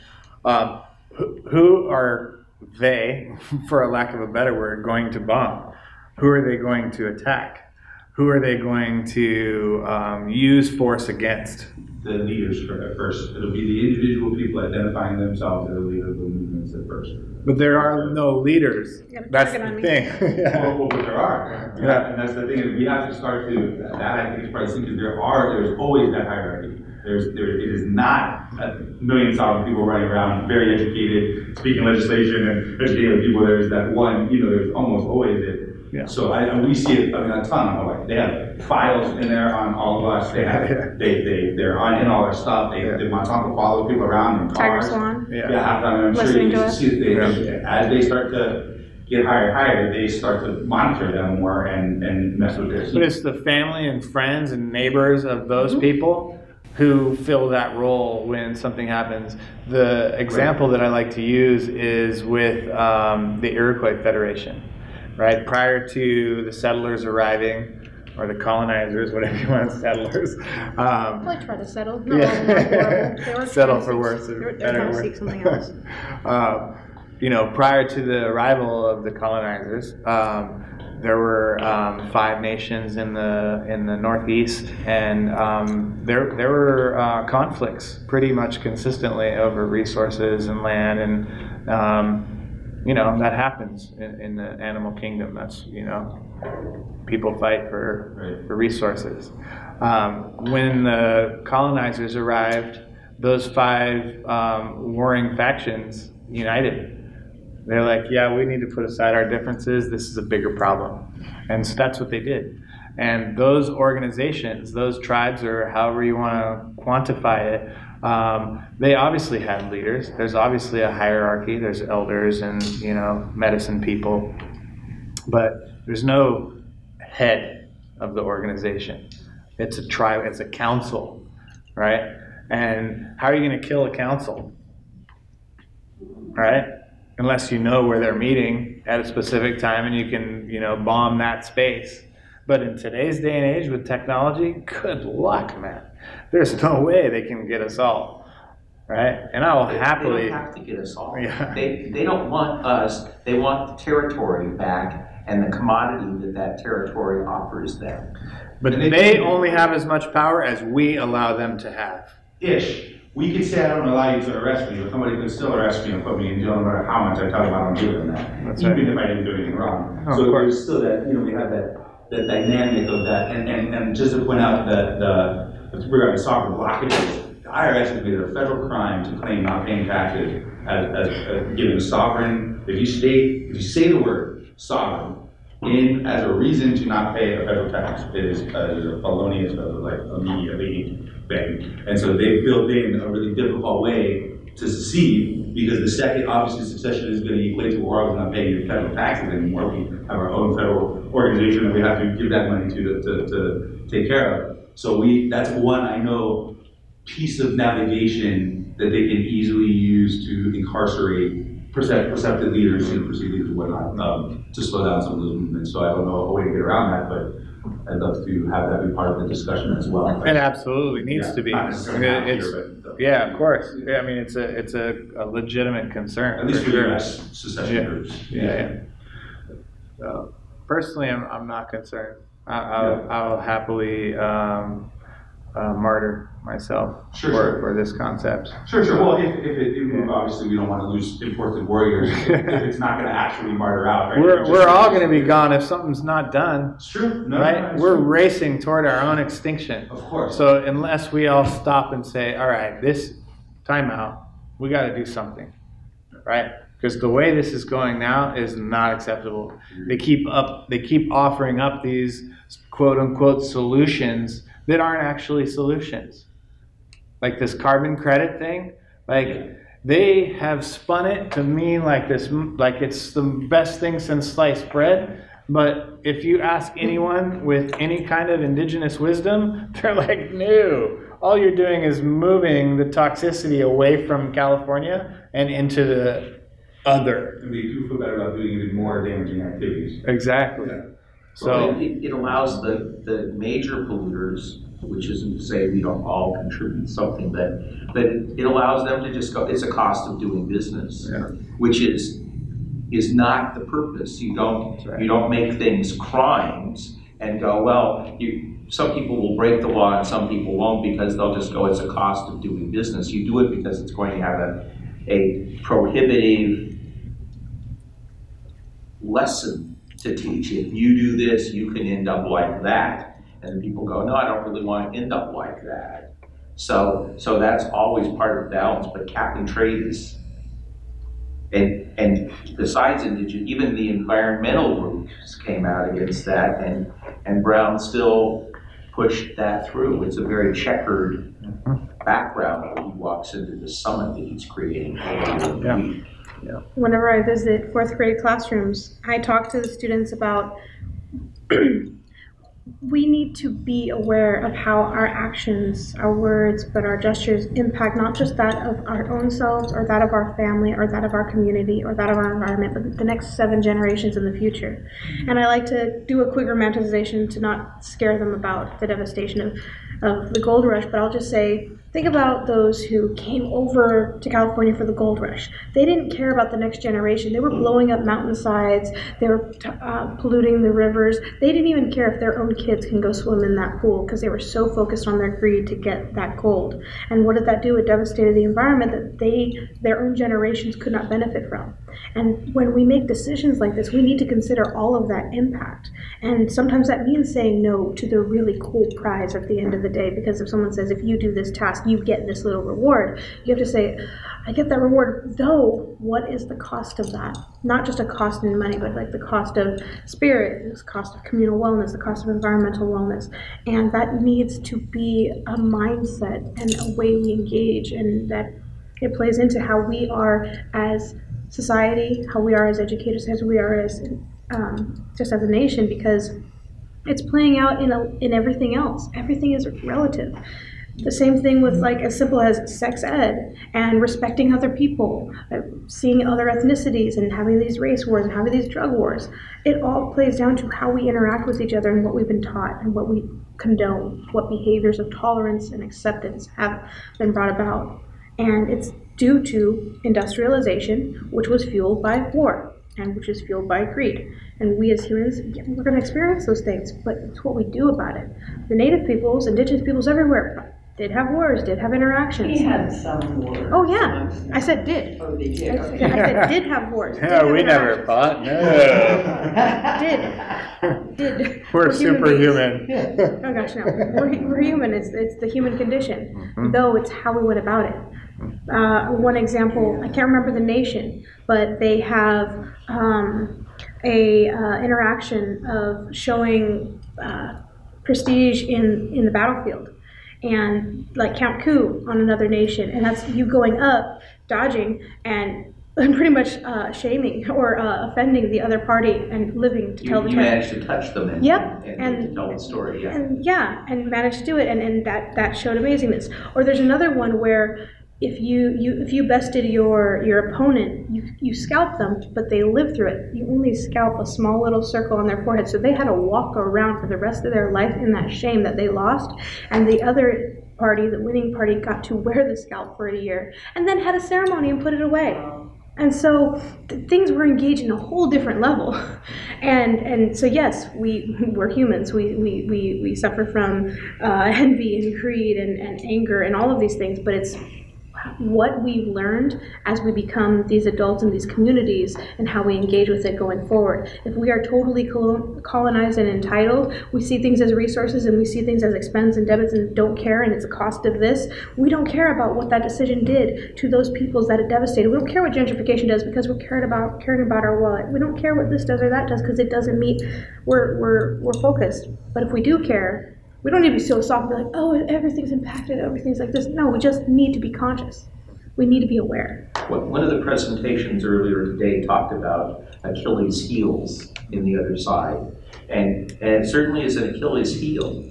who are they, for a lack of a better word, going to bomb? Who are they going to attack? Who are they going to use force against? The leaders at first. It'll be the individual people identifying themselves as the leader of the movements at first. But there are no leaders. That's the thing. Well, but there are. Yeah. And that's the thing. We have to start to, that I think is pricing, because there's always that hierarchy. It is not a million solid people running around, very educated, speaking legislation and educating people. There's that one, there's almost always it. Yeah. So we see it, a ton of Hawaii. They have files in there on all of us. They have, they're on in all our stuff. They want to follow people around in cars. Tiger Swan. Yeah. I'm sure you can see that as they start to get higher, they start to monitor them more and mess with their team. But it's the family and friends and neighbors of those people who fill that role when something happens. The example that I like to use is with the Iroquois Federation, right? Prior to the settlers arriving, or the colonizers, whatever you want, settlers. They try to settle. No, yeah. Settle for worse. They're trying to seek something else. Prior to the arrival of the colonizers, there were 5 nations in the Northeast, and there were conflicts pretty much consistently over resources and land, and that happens in the animal kingdom. That's people fight for resources. When the colonizers arrived, those 5 warring factions united. They're like, yeah, we need to put aside our differences. This is a bigger problem. And so that's what they did. And those organizations, those tribes, or however you want to quantify it, they obviously had leaders. There's obviously a hierarchy. There's elders and, medicine people. But there's no head of the organization. It's a tribe. It's a council, right? And how are you going to kill a council, right? Unless you know where they're meeting at a specific time and you can, bomb that space. But in today's day and age with technology, good luck, man. There's no way they can get us all, right? And I will happily... They don't have to get us all. Yeah. They don't want us. They want the territory back and the commodity that territory offers them. But they only have as much power as we allow them to have. Ish. We could say I don't allow you to arrest me, but somebody could still arrest me and put me in jail no matter how much I tell them I don't do it that. That's even right. If I didn't do anything wrong. Oh, so there's still that, we have that dynamic of that. And just to point out that regarding sovereign blockages, the IRS would be a federal crime to claim not paying taxes as giving a sovereign. If you say the word sovereign as a reason to not pay a federal tax, it is a felonious, like immediately. Thing. And so they built in a really difficult way to secede, because the second, obviously, succession is going to equate to we're not paying your federal taxes anymore. We have our own federal organization that we have to give that money to take care of. So that's one piece of navigation that they can easily use to incarcerate perceptive leaders and perceived leaders and whatnot to slow down some of those movements. So I don't know a way to get around that, but I'd love to have that be part of the discussion as well. It absolutely needs to be. Yeah, of course. Yeah, I mean, it's a legitimate concern. At least for the U.S. secession groups. Yeah. So, personally, I'm not concerned. I'll happily martyr myself for this concept. Sure. Well, if obviously we don't want to lose important warriors if it's not going to actually martyr out. Right? We're all going to be gone if something's not done. It's true. We're racing toward our own extinction. Of course. So unless we all stop and say, all right, this time out, we got to do something, right? Because the way this is going now is not acceptable. They keep offering up these quote unquote solutions that aren't actually solutions. Like this carbon credit thing, they have spun it to mean like it's the best thing since sliced bread. But if you ask anyone with any kind of indigenous wisdom, they're like, no, all you're doing is moving the toxicity away from California and into the other. And they do feel better about doing even more damaging activities. Exactly. Yeah. So it allows the major polluters, which isn't to say we don't all contribute something, but it allows them to just go, it's a cost of doing business, yeah, which is not the purpose. You don't, right, you don't make things crimes and go, well, some people will break the law and some people won't, because they'll just go, it's a cost of doing business. You do it because it's going to have a prohibitive lesson to teach. If you do this, you can end up like that. And people go, no, I don't really want to end up like that. So that's always part of balance, but cap and trade is, and besides indigenous, even the environmental groups came out against that, and Brown still pushed that through. It's a very checkered background when he walks into the summit that he's creating. Yeah. Yeah. Whenever I visit fourth grade classrooms, I talk to the students about we need to be aware of how our actions, our words, but our gestures impact not just that of our own selves or that of our family or that of our community or that of our environment, but the next 7 generations in the future. And I like to do a quick romanticization to not scare them about the devastation of the gold rush, but I'll just say, think about those who came over to California for the gold rush. They didn't care about the next generation. They were blowing up mountainsides. They were polluting the rivers. They didn't even care if their own kids can go swim in that pool, because they were so focused on their greed to get that gold. And what did that do? It devastated the environment that their own generations could not benefit from. And when we make decisions like this, we need to consider all of that impact. And sometimes that means saying no to the really cool prize at the end of the day, because if someone says, if you do this task, you get this little reward, you have to say, I get that reward, though what is the cost of that? Not just a cost in money, but like the cost of spirit, the cost of communal wellness, the cost of environmental wellness. And that needs to be a mindset and a way we engage, and that it plays into how we are as society, how we are as educators, as we are as just as a nation, because it's playing out in everything else. Everything is relative. The same thing with, like, as simple as sex ed and respecting other people, seeing other ethnicities and having these race wars and having these drug wars. It all plays down to how we interact with each other and what we've been taught and what we condone, what behaviors of tolerance and acceptance have been brought about. And it's due to industrialization, which was fueled by war and which is fueled by greed. And we as humans, we're going to experience those things, but it's what we do about it. The native peoples, indigenous peoples everywhere, did have wars, did have interactions. We had some wars. Oh, yeah. I said did. Oh, did you? Okay. I said did have wars. Yeah, we never fought. No. Did. We're superhuman. Yeah. Oh, gosh, no. We're human. It's the human condition, though it's how we went about it. One example, I can't remember the nation, but they have a interaction of showing prestige in the battlefield. And like Count Coup on another nation, and that's you going up, dodging, and pretty much shaming or offending the other party and living to tell the truth. You managed to touch them and tell the story, yeah. And managed to do it, and that showed amazingness. Or there's another one where if you bested your opponent, you scalp them, but they live through it. You only scalp a small little circle on their forehead, so they had to walk around for the rest of their life in that shame that they lost, and the other party, the winning party, got to wear the scalp for a year, and then had a ceremony and put it away. And so things were engaged in a whole different level. And so yes, we're humans. We suffer from envy and greed and anger and all of these things, but it's what we've learned as we become these adults in these communities and how we engage with it going forward. If we are totally colonized and entitled, we see things as resources and we see things as expense and debits and don't care, and it's a cost of this. We don't care about what that decision did to those peoples that it devastated. We don't care what gentrification does, because we're caring about our wallet. We don't care what this does or that does, because it doesn't meet, we're focused. But if we do care, we don't need to be so soft and be like, oh, everything's impacted, everything's like this. No, we just need to be conscious. We need to be aware. One of the presentations earlier today talked about Achilles' heels in the other side. And it certainly is an Achilles' heel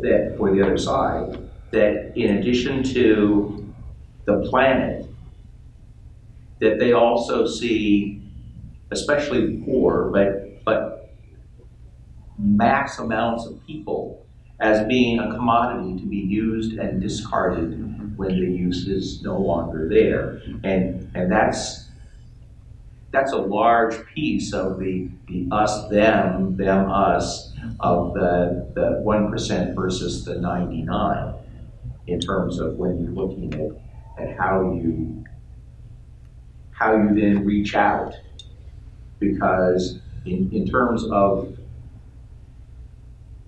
that for the other side, that in addition to the planet, that they also see, especially the poor, but mass amounts of people as being a commodity to be used and discarded when the use is no longer there. And that's a large piece of the us, them, us, of the 1% versus the 99 in terms of when you're looking at how you then reach out. Because in terms of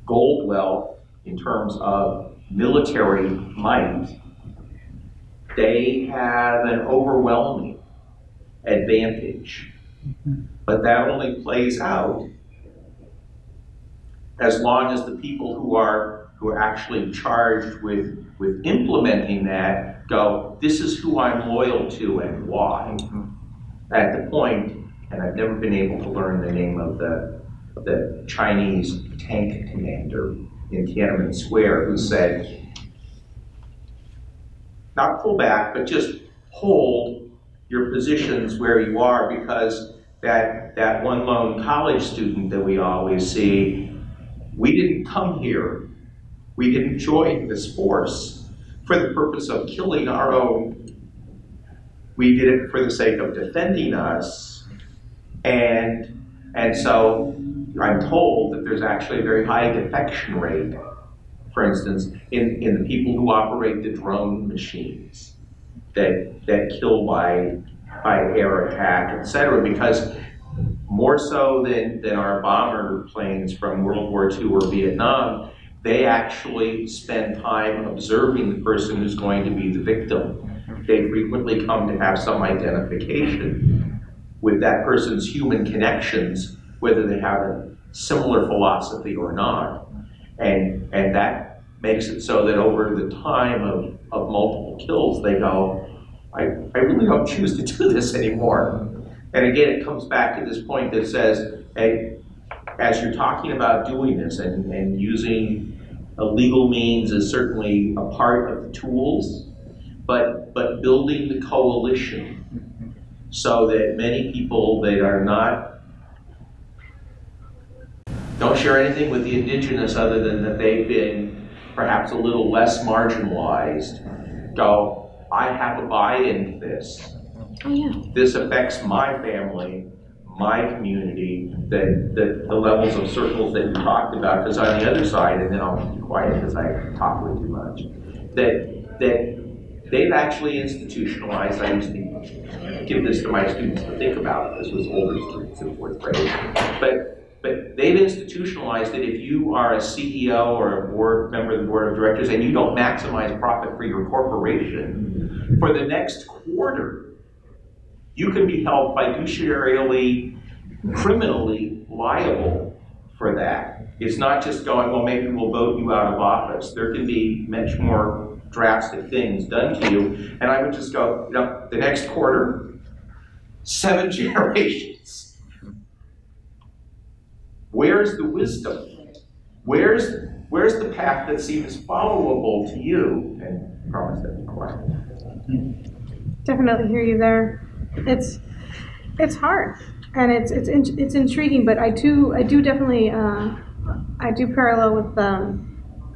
gold wealth, in terms of military might, they have an overwhelming advantage. But that only plays out as long as the people who are actually charged with implementing that go, this is who I'm loyal to and why. At the point, and I've never been able to learn the name of the Chinese tank commander in Tiananmen Square who said, not pull back, but just hold your positions where you are, because that one lone college student that we always see, we didn't come here, we didn't join this force for the purpose of killing our own. We did it for the sake of defending us, and so I'm told that there's actually a very high defection rate, for instance, in the people who operate the drone machines that kill by air attack, etc. Because more so than our bomber planes from World War II or Vietnam, they actually spend time observing the person who's going to be the victim. They frequently come to have some identification with that person's human connections, whether they have a similar philosophy or not. And that makes it so that over the time of multiple kills, they go, I really don't choose to do this anymore. And again, it comes back to this point that says, hey, as you're talking about doing this and using illegal means is certainly a part of the tools, but building the coalition so that many people that are don't share anything with the indigenous other than that they've been perhaps a little less marginalized, go, I have a buy-in to this. Oh, yeah. This affects my family, my community, the levels of circles that you talked about, because on the other side, and then I'll be quiet because I talk way too much, that they've actually institutionalized. I used to give this to my students to think about. This was older students in fourth grade. But they've institutionalized that if you are a CEO or a board member of the board of directors and you don't maximize profit for your corporation, for the next quarter, you can be held fiduciarily, criminally liable for that. It's not just going, well, maybe we'll vote you out of office. There can be much more drastic things done to you. And I would just go, you know, the next quarter, 7 generations. Where's the wisdom? Where's the path that seems followable to you? And I promise that you're quiet. Definitely hear you there. It's hard, and it's intriguing. But I do definitely I do parallel with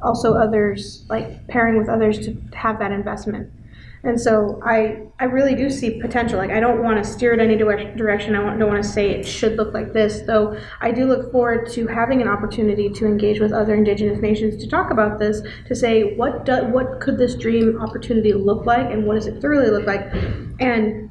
also others, like pairing with others to have that investment. And so I really do see potential. Like, I don't want to steer it any direction. I don't want to say it should look like this, though I do look forward to having an opportunity to engage with other indigenous nations to talk about this, to say what could this dream opportunity look like, and what does it thoroughly look like. And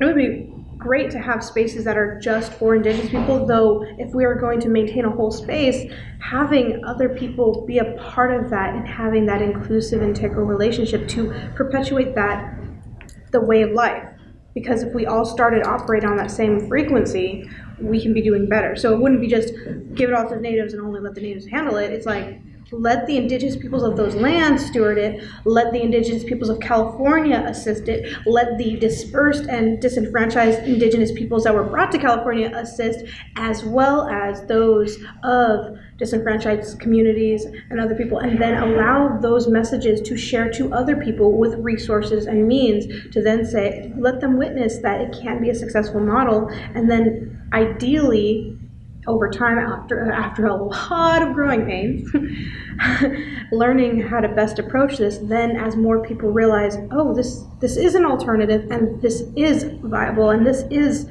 it would be great to have spaces that are just for indigenous people, though if we are going to maintain a whole space, having other people be a part of that and having that inclusive, integral relationship to perpetuate the way of life. Because if we all started operating on that same frequency, we can be doing better. So it wouldn't be just give it all to the natives and only let the natives handle it. It's like, let the indigenous peoples of those lands steward it, let the indigenous peoples of California assist it, let the dispersed and disenfranchised indigenous peoples that were brought to California assist, as well as those of disenfranchised communities and other people, and then allow those messages to share to other people with resources and means to then say, let them witness that it can be a successful model, and then ideally over time, after a lot of growing pains, learning how to best approach this, then as more people realize, oh, this is an alternative, and this is viable, and this is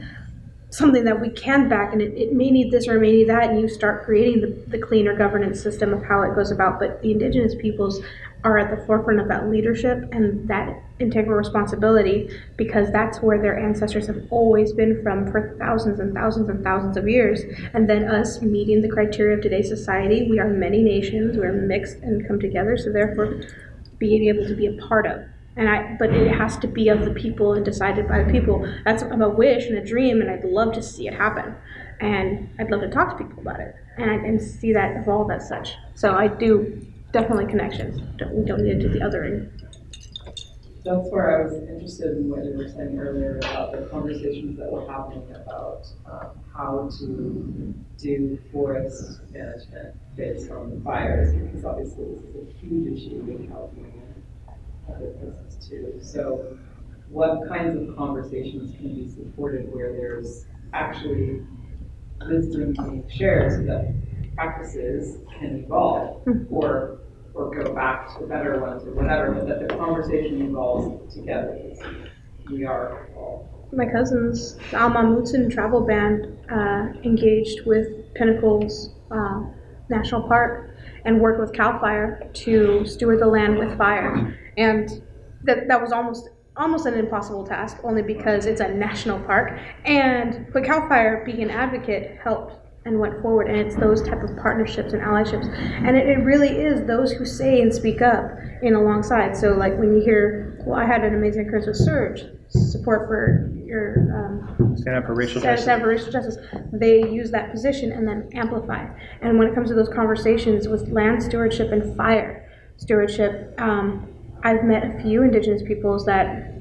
something that we can back, and it may need this or it may need that, and you start creating the cleaner governance system of how it goes about. But the indigenous peoples are at the forefront of that leadership and that integral responsibility, because that's where their ancestors have always been from for thousands and thousands and thousands of years. And then us meeting the criteria of today's society, we are many nations, we're mixed and come together, so therefore being able to be a part of. But it has to be of the people and decided by the people. That's a wish and a dream, and I'd love to see it happen. And I'd love to talk to people about it and see that evolve as such. So I do definitely connections. We don't need to do the othering. That's where I was interested in what you were saying earlier about the conversations that were happening about how to do forest management based on the fires, because obviously this is a huge issue in California. Other places too. So what kinds of conversations can be supported where there's actually wisdom being shared so that practices can evolve or go back to better ones or whatever, but that the conversation evolves together. We are all. My cousins, the Amah Mutsun Travel Band, engaged with Pinnacles National Park and worked with CAL FIRE to steward the land with fire. And that was almost an impossible task, only because it's a national park. And but CAL FIRE, being an advocate, helped and went forward. And it's those type of partnerships and allyships. And it really is those who say and speak up in alongside. So like when you hear, well, I had an amazing experience with Surge, support for your stand up for racial justice. They use that position and then amplify. And when it comes to those conversations with land stewardship and fire stewardship, I've met a few indigenous peoples that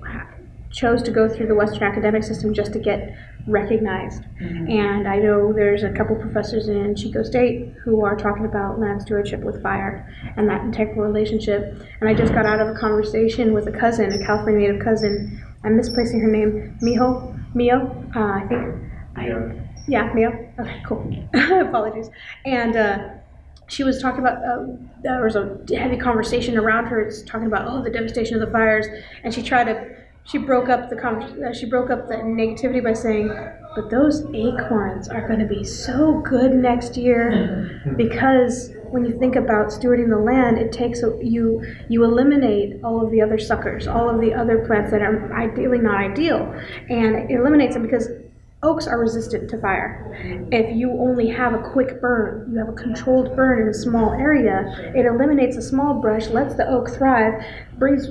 chose to go through the Western academic system just to get recognized. Mm-hmm. And I know there's a couple professors in Chico State who are talking about land stewardship with fire and that integral relationship. And I just got out of a conversation with a cousin, a California Native cousin. I'm misplacing her name. Mio, I think. Yeah, Mio. Okay, cool. Apologies. And she was talking about, there was a heavy conversation around her. It's talking about, oh, the devastation of the fires. And she broke up the negativity by saying, but those acorns are going to be so good next year, because when you think about stewarding the land, it takes you eliminate all of the other suckers, all of the other plants that are ideally not ideal, and it eliminates them because oaks are resistant to fire. If you only have a quick burn, you have a controlled burn in a small area, it eliminates a small brush, lets the oak thrive, brings,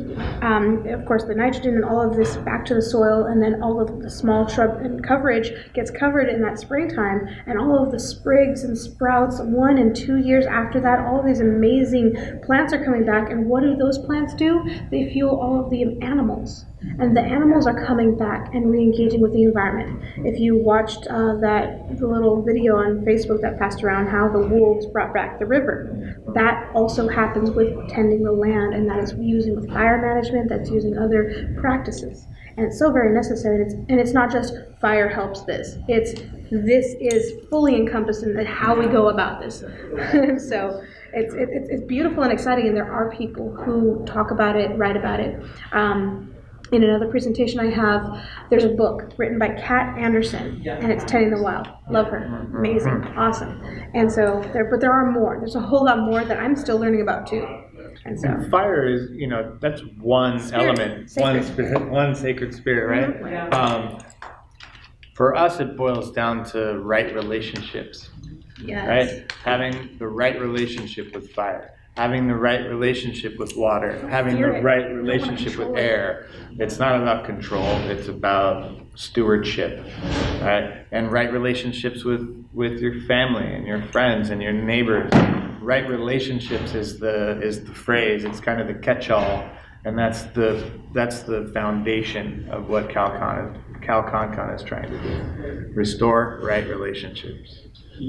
of course, the nitrogen and all of this back to the soil, and then all of the small shrub and coverage gets covered in that springtime, and all of the sprigs and sprouts 1 and 2 years after that, all of these amazing plants are coming back, and what do those plants do? They fuel all of the animals. And the animals are coming back and re-engaging with the environment. If you watched the little video on Facebook that passed around how the wolves brought back the river, that also happens with tending the land, and that is using with fire management, that's using other practices. And it's so very necessary, and it's not just fire helps this. This is fully encompassing how we go about this. So it's beautiful and exciting, and there are people who talk about it, write about it. In another presentation I have, there's a book written by Kat Anderson, and it's Tending the Wild. Love her. Amazing. Awesome. And so, there are more. There's a whole lot more that I'm still learning about, too. And fire is, that's one element. One sacred spirit, right? Yeah. For us, it boils down to right relationships. Yes. Right? Having the right relationship with fire. Having the right relationship with water, having the right relationship with air. It's not about control, it's about stewardship, right? And right relationships with your family and your friends and your neighbors. Right relationships is the phrase, it's kind of the catch-all, and that's the foundation of what CalConCon is trying to do. Restore right relationships.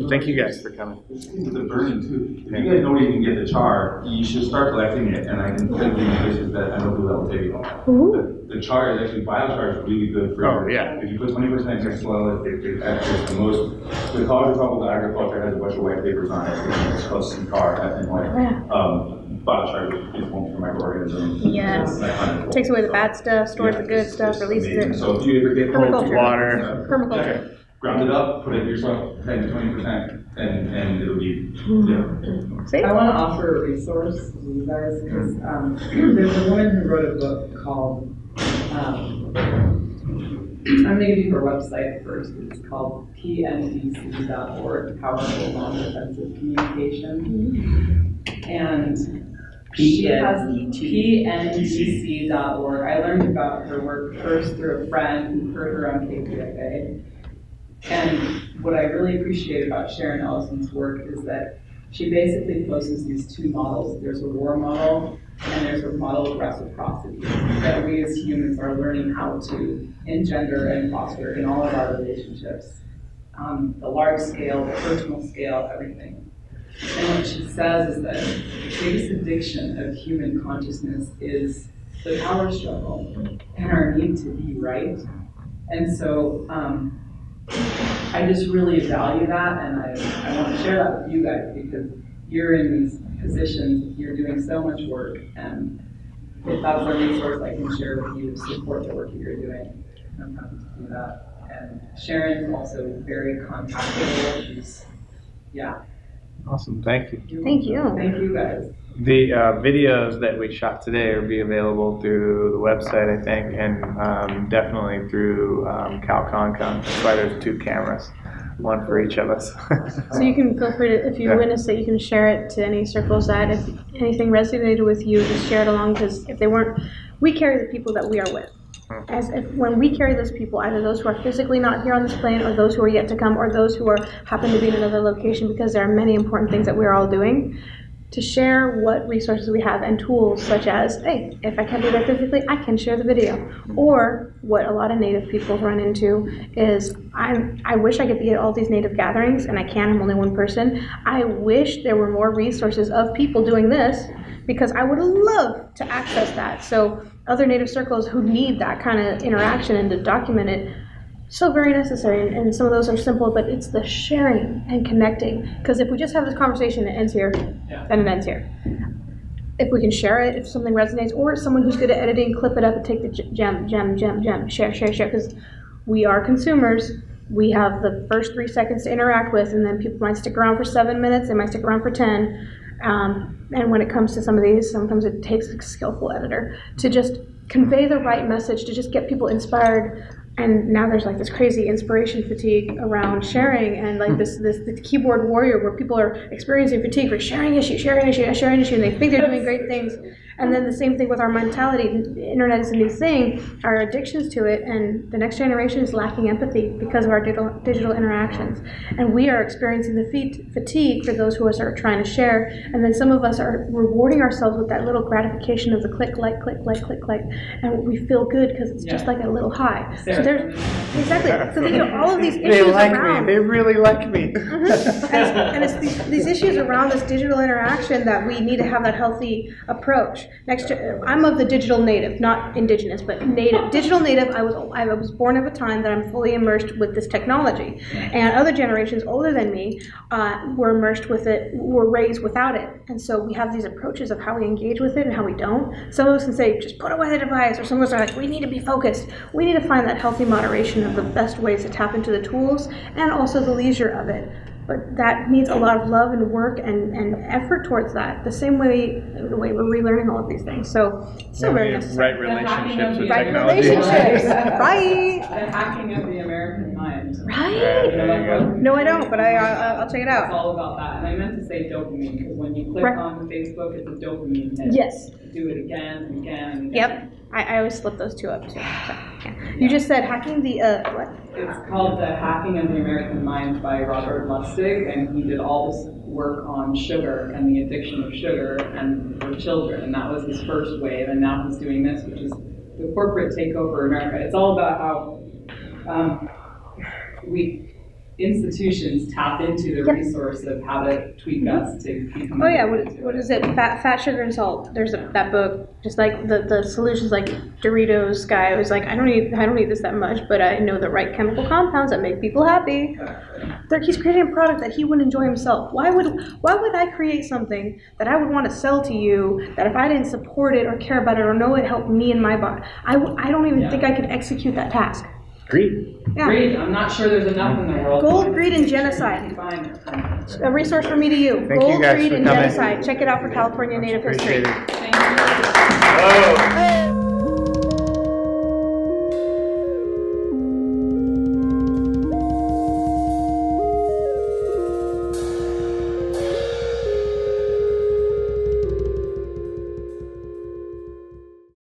Thank you guys for coming. The burning too. If you guys don't even get the char, you should start collecting it, and I can put it in places that I know that will take it on. The char is actually, biochar is really good for you. Yeah. If you put 20% XLL, it actually the most. The College of Tropical Agriculture has a bunch of white papers on it. It's called CCAR, FNY. Biochar is home for microorganisms. Yes. Takes away the bad stuff, stores the good stuff, releases it. So if you ever get cold water, permaculture. Ground it up, put it in your soil, 10 to 20%, and it'll be, I want to offer a resource to you guys, because there's a woman who wrote a book called, I'm going to give you her website first. It's called pndc.org, Powerful Non-Defensive Communication. And she has pndc.org. I learned about her work first through a friend who heard her on KPFA. And what I really appreciate about Sharon Ellison's work is that she basically poses these two models. There's a war model, and there's a model of reciprocity that we as humans are learning how to engender and foster in all of our relationships, the large scale, the personal scale, everything. And what she says is that the biggest addiction of human consciousness is the power struggle and our need to be right. And so, I just really value that, and I want to share that with you guys, because you're in these positions, you're doing so much work, and if that's a resource I can share with you to support the work that you're doing, I'm happy to do that. And Sharon's also very contactable. She's, awesome, thank you. Thank you guys. The videos that we shot today will be available through the website, I think, and definitely through CalConCon. That's why there's two cameras, one for each of us. So you can feel free to, if you witness it, you can share it to any circles that, if anything resonated with you, just share it along, because if they weren't, we carry the people that we are with. As if when we carry those people, either those who are physically not here on this plane, or those who are yet to come, or those who are happen to be in another location, because there are many important things that we are all doing, to share what resources we have and tools such as, hey, if I can't be there physically, I can share the video. Or what a lot of Native people run into is, I wish I could be at all these Native gatherings, and I can, I'm only one person. I wish there were more resources of people doing this, because I would love to access that. So other Native circles who need that kind of interaction and to document it, so very necessary, and some of those are simple, but it's the sharing and connecting. Because if we just have this conversation, it ends here, then it ends here. If we can share it, if something resonates, or someone who's good at editing, clip it up and take the gem, share, because we are consumers. We have the first 3 seconds to interact with, and then people might stick around for 7 minutes, they might stick around for 10. And when it comes to some of these, sometimes it takes a skillful editor to just convey the right message, to just get people inspired. And now there's like this crazy inspiration fatigue around sharing, and like this keyboard warrior where people are experiencing fatigue for sharing issue, and they think they're doing great things. And then the same thing with our mentality. The internet is a new thing, our addictions to it, and the next generation is lacking empathy because of our digital interactions. And we are experiencing the fatigue for those who are trying to share. And then some of us are rewarding ourselves with that little gratification of the click, like, click. And we feel good because it's just like a little high. Sarah. So these are all of these issues They really like me. And it's these issues around this digital interaction that we need to have that healthy approach. I'm of the digital native, not indigenous, but native. Digital native, I was born of a time that I'm fully immersed with this technology. And other generations older than me were immersed with it, were raised without it. And so we have these approaches of how we engage with it and how we don't. Some of us can say, just put away the device, or some of us are like, we need to be focused. We need to find that healthy moderation of the best ways to tap into the tools and also the leisure of it. But that needs a lot of love and work and effort towards that. The same way, the way we're relearning all of these things. So, very necessary. Right relationships with technology. The Hacking of the American Mind. Right? No, I don't, but I'll check it out. It's all about that. And I meant to say dopamine, because when you click on Facebook, it's a dopamine hit. Yes. Do it again and again and again. Yep. I always slip those two up too. So, You just said hacking the what? It's called The Hacking of the American Mind by Robert Lustig, and he did all this work on sugar and the addiction of sugar and for children, and that was his first wave, and now he's doing this, which is the corporate takeover in America. It's all about how we institutions tap into the resource of how to tweak us to become. Oh yeah, what is it? Fat, sugar, and salt. There's that book. Just like the solutions, like Doritos guy was like, I don't eat this that much, but I know the right chemical compounds that make people happy. He's creating a product that he would enjoy himself. Why would I create something that I would want to sell to you that if I didn't support it or care about it or know it helped me in my body, I don't even think I could execute that task. Greed. Yeah. Greed. I'm not sure there's enough in the world. Gold, greed, and genocide. A resource for me to you. Thank Gold, you guys greed, for and coming. Genocide. Check it out for California Native History. Thank you. Oh. Hey.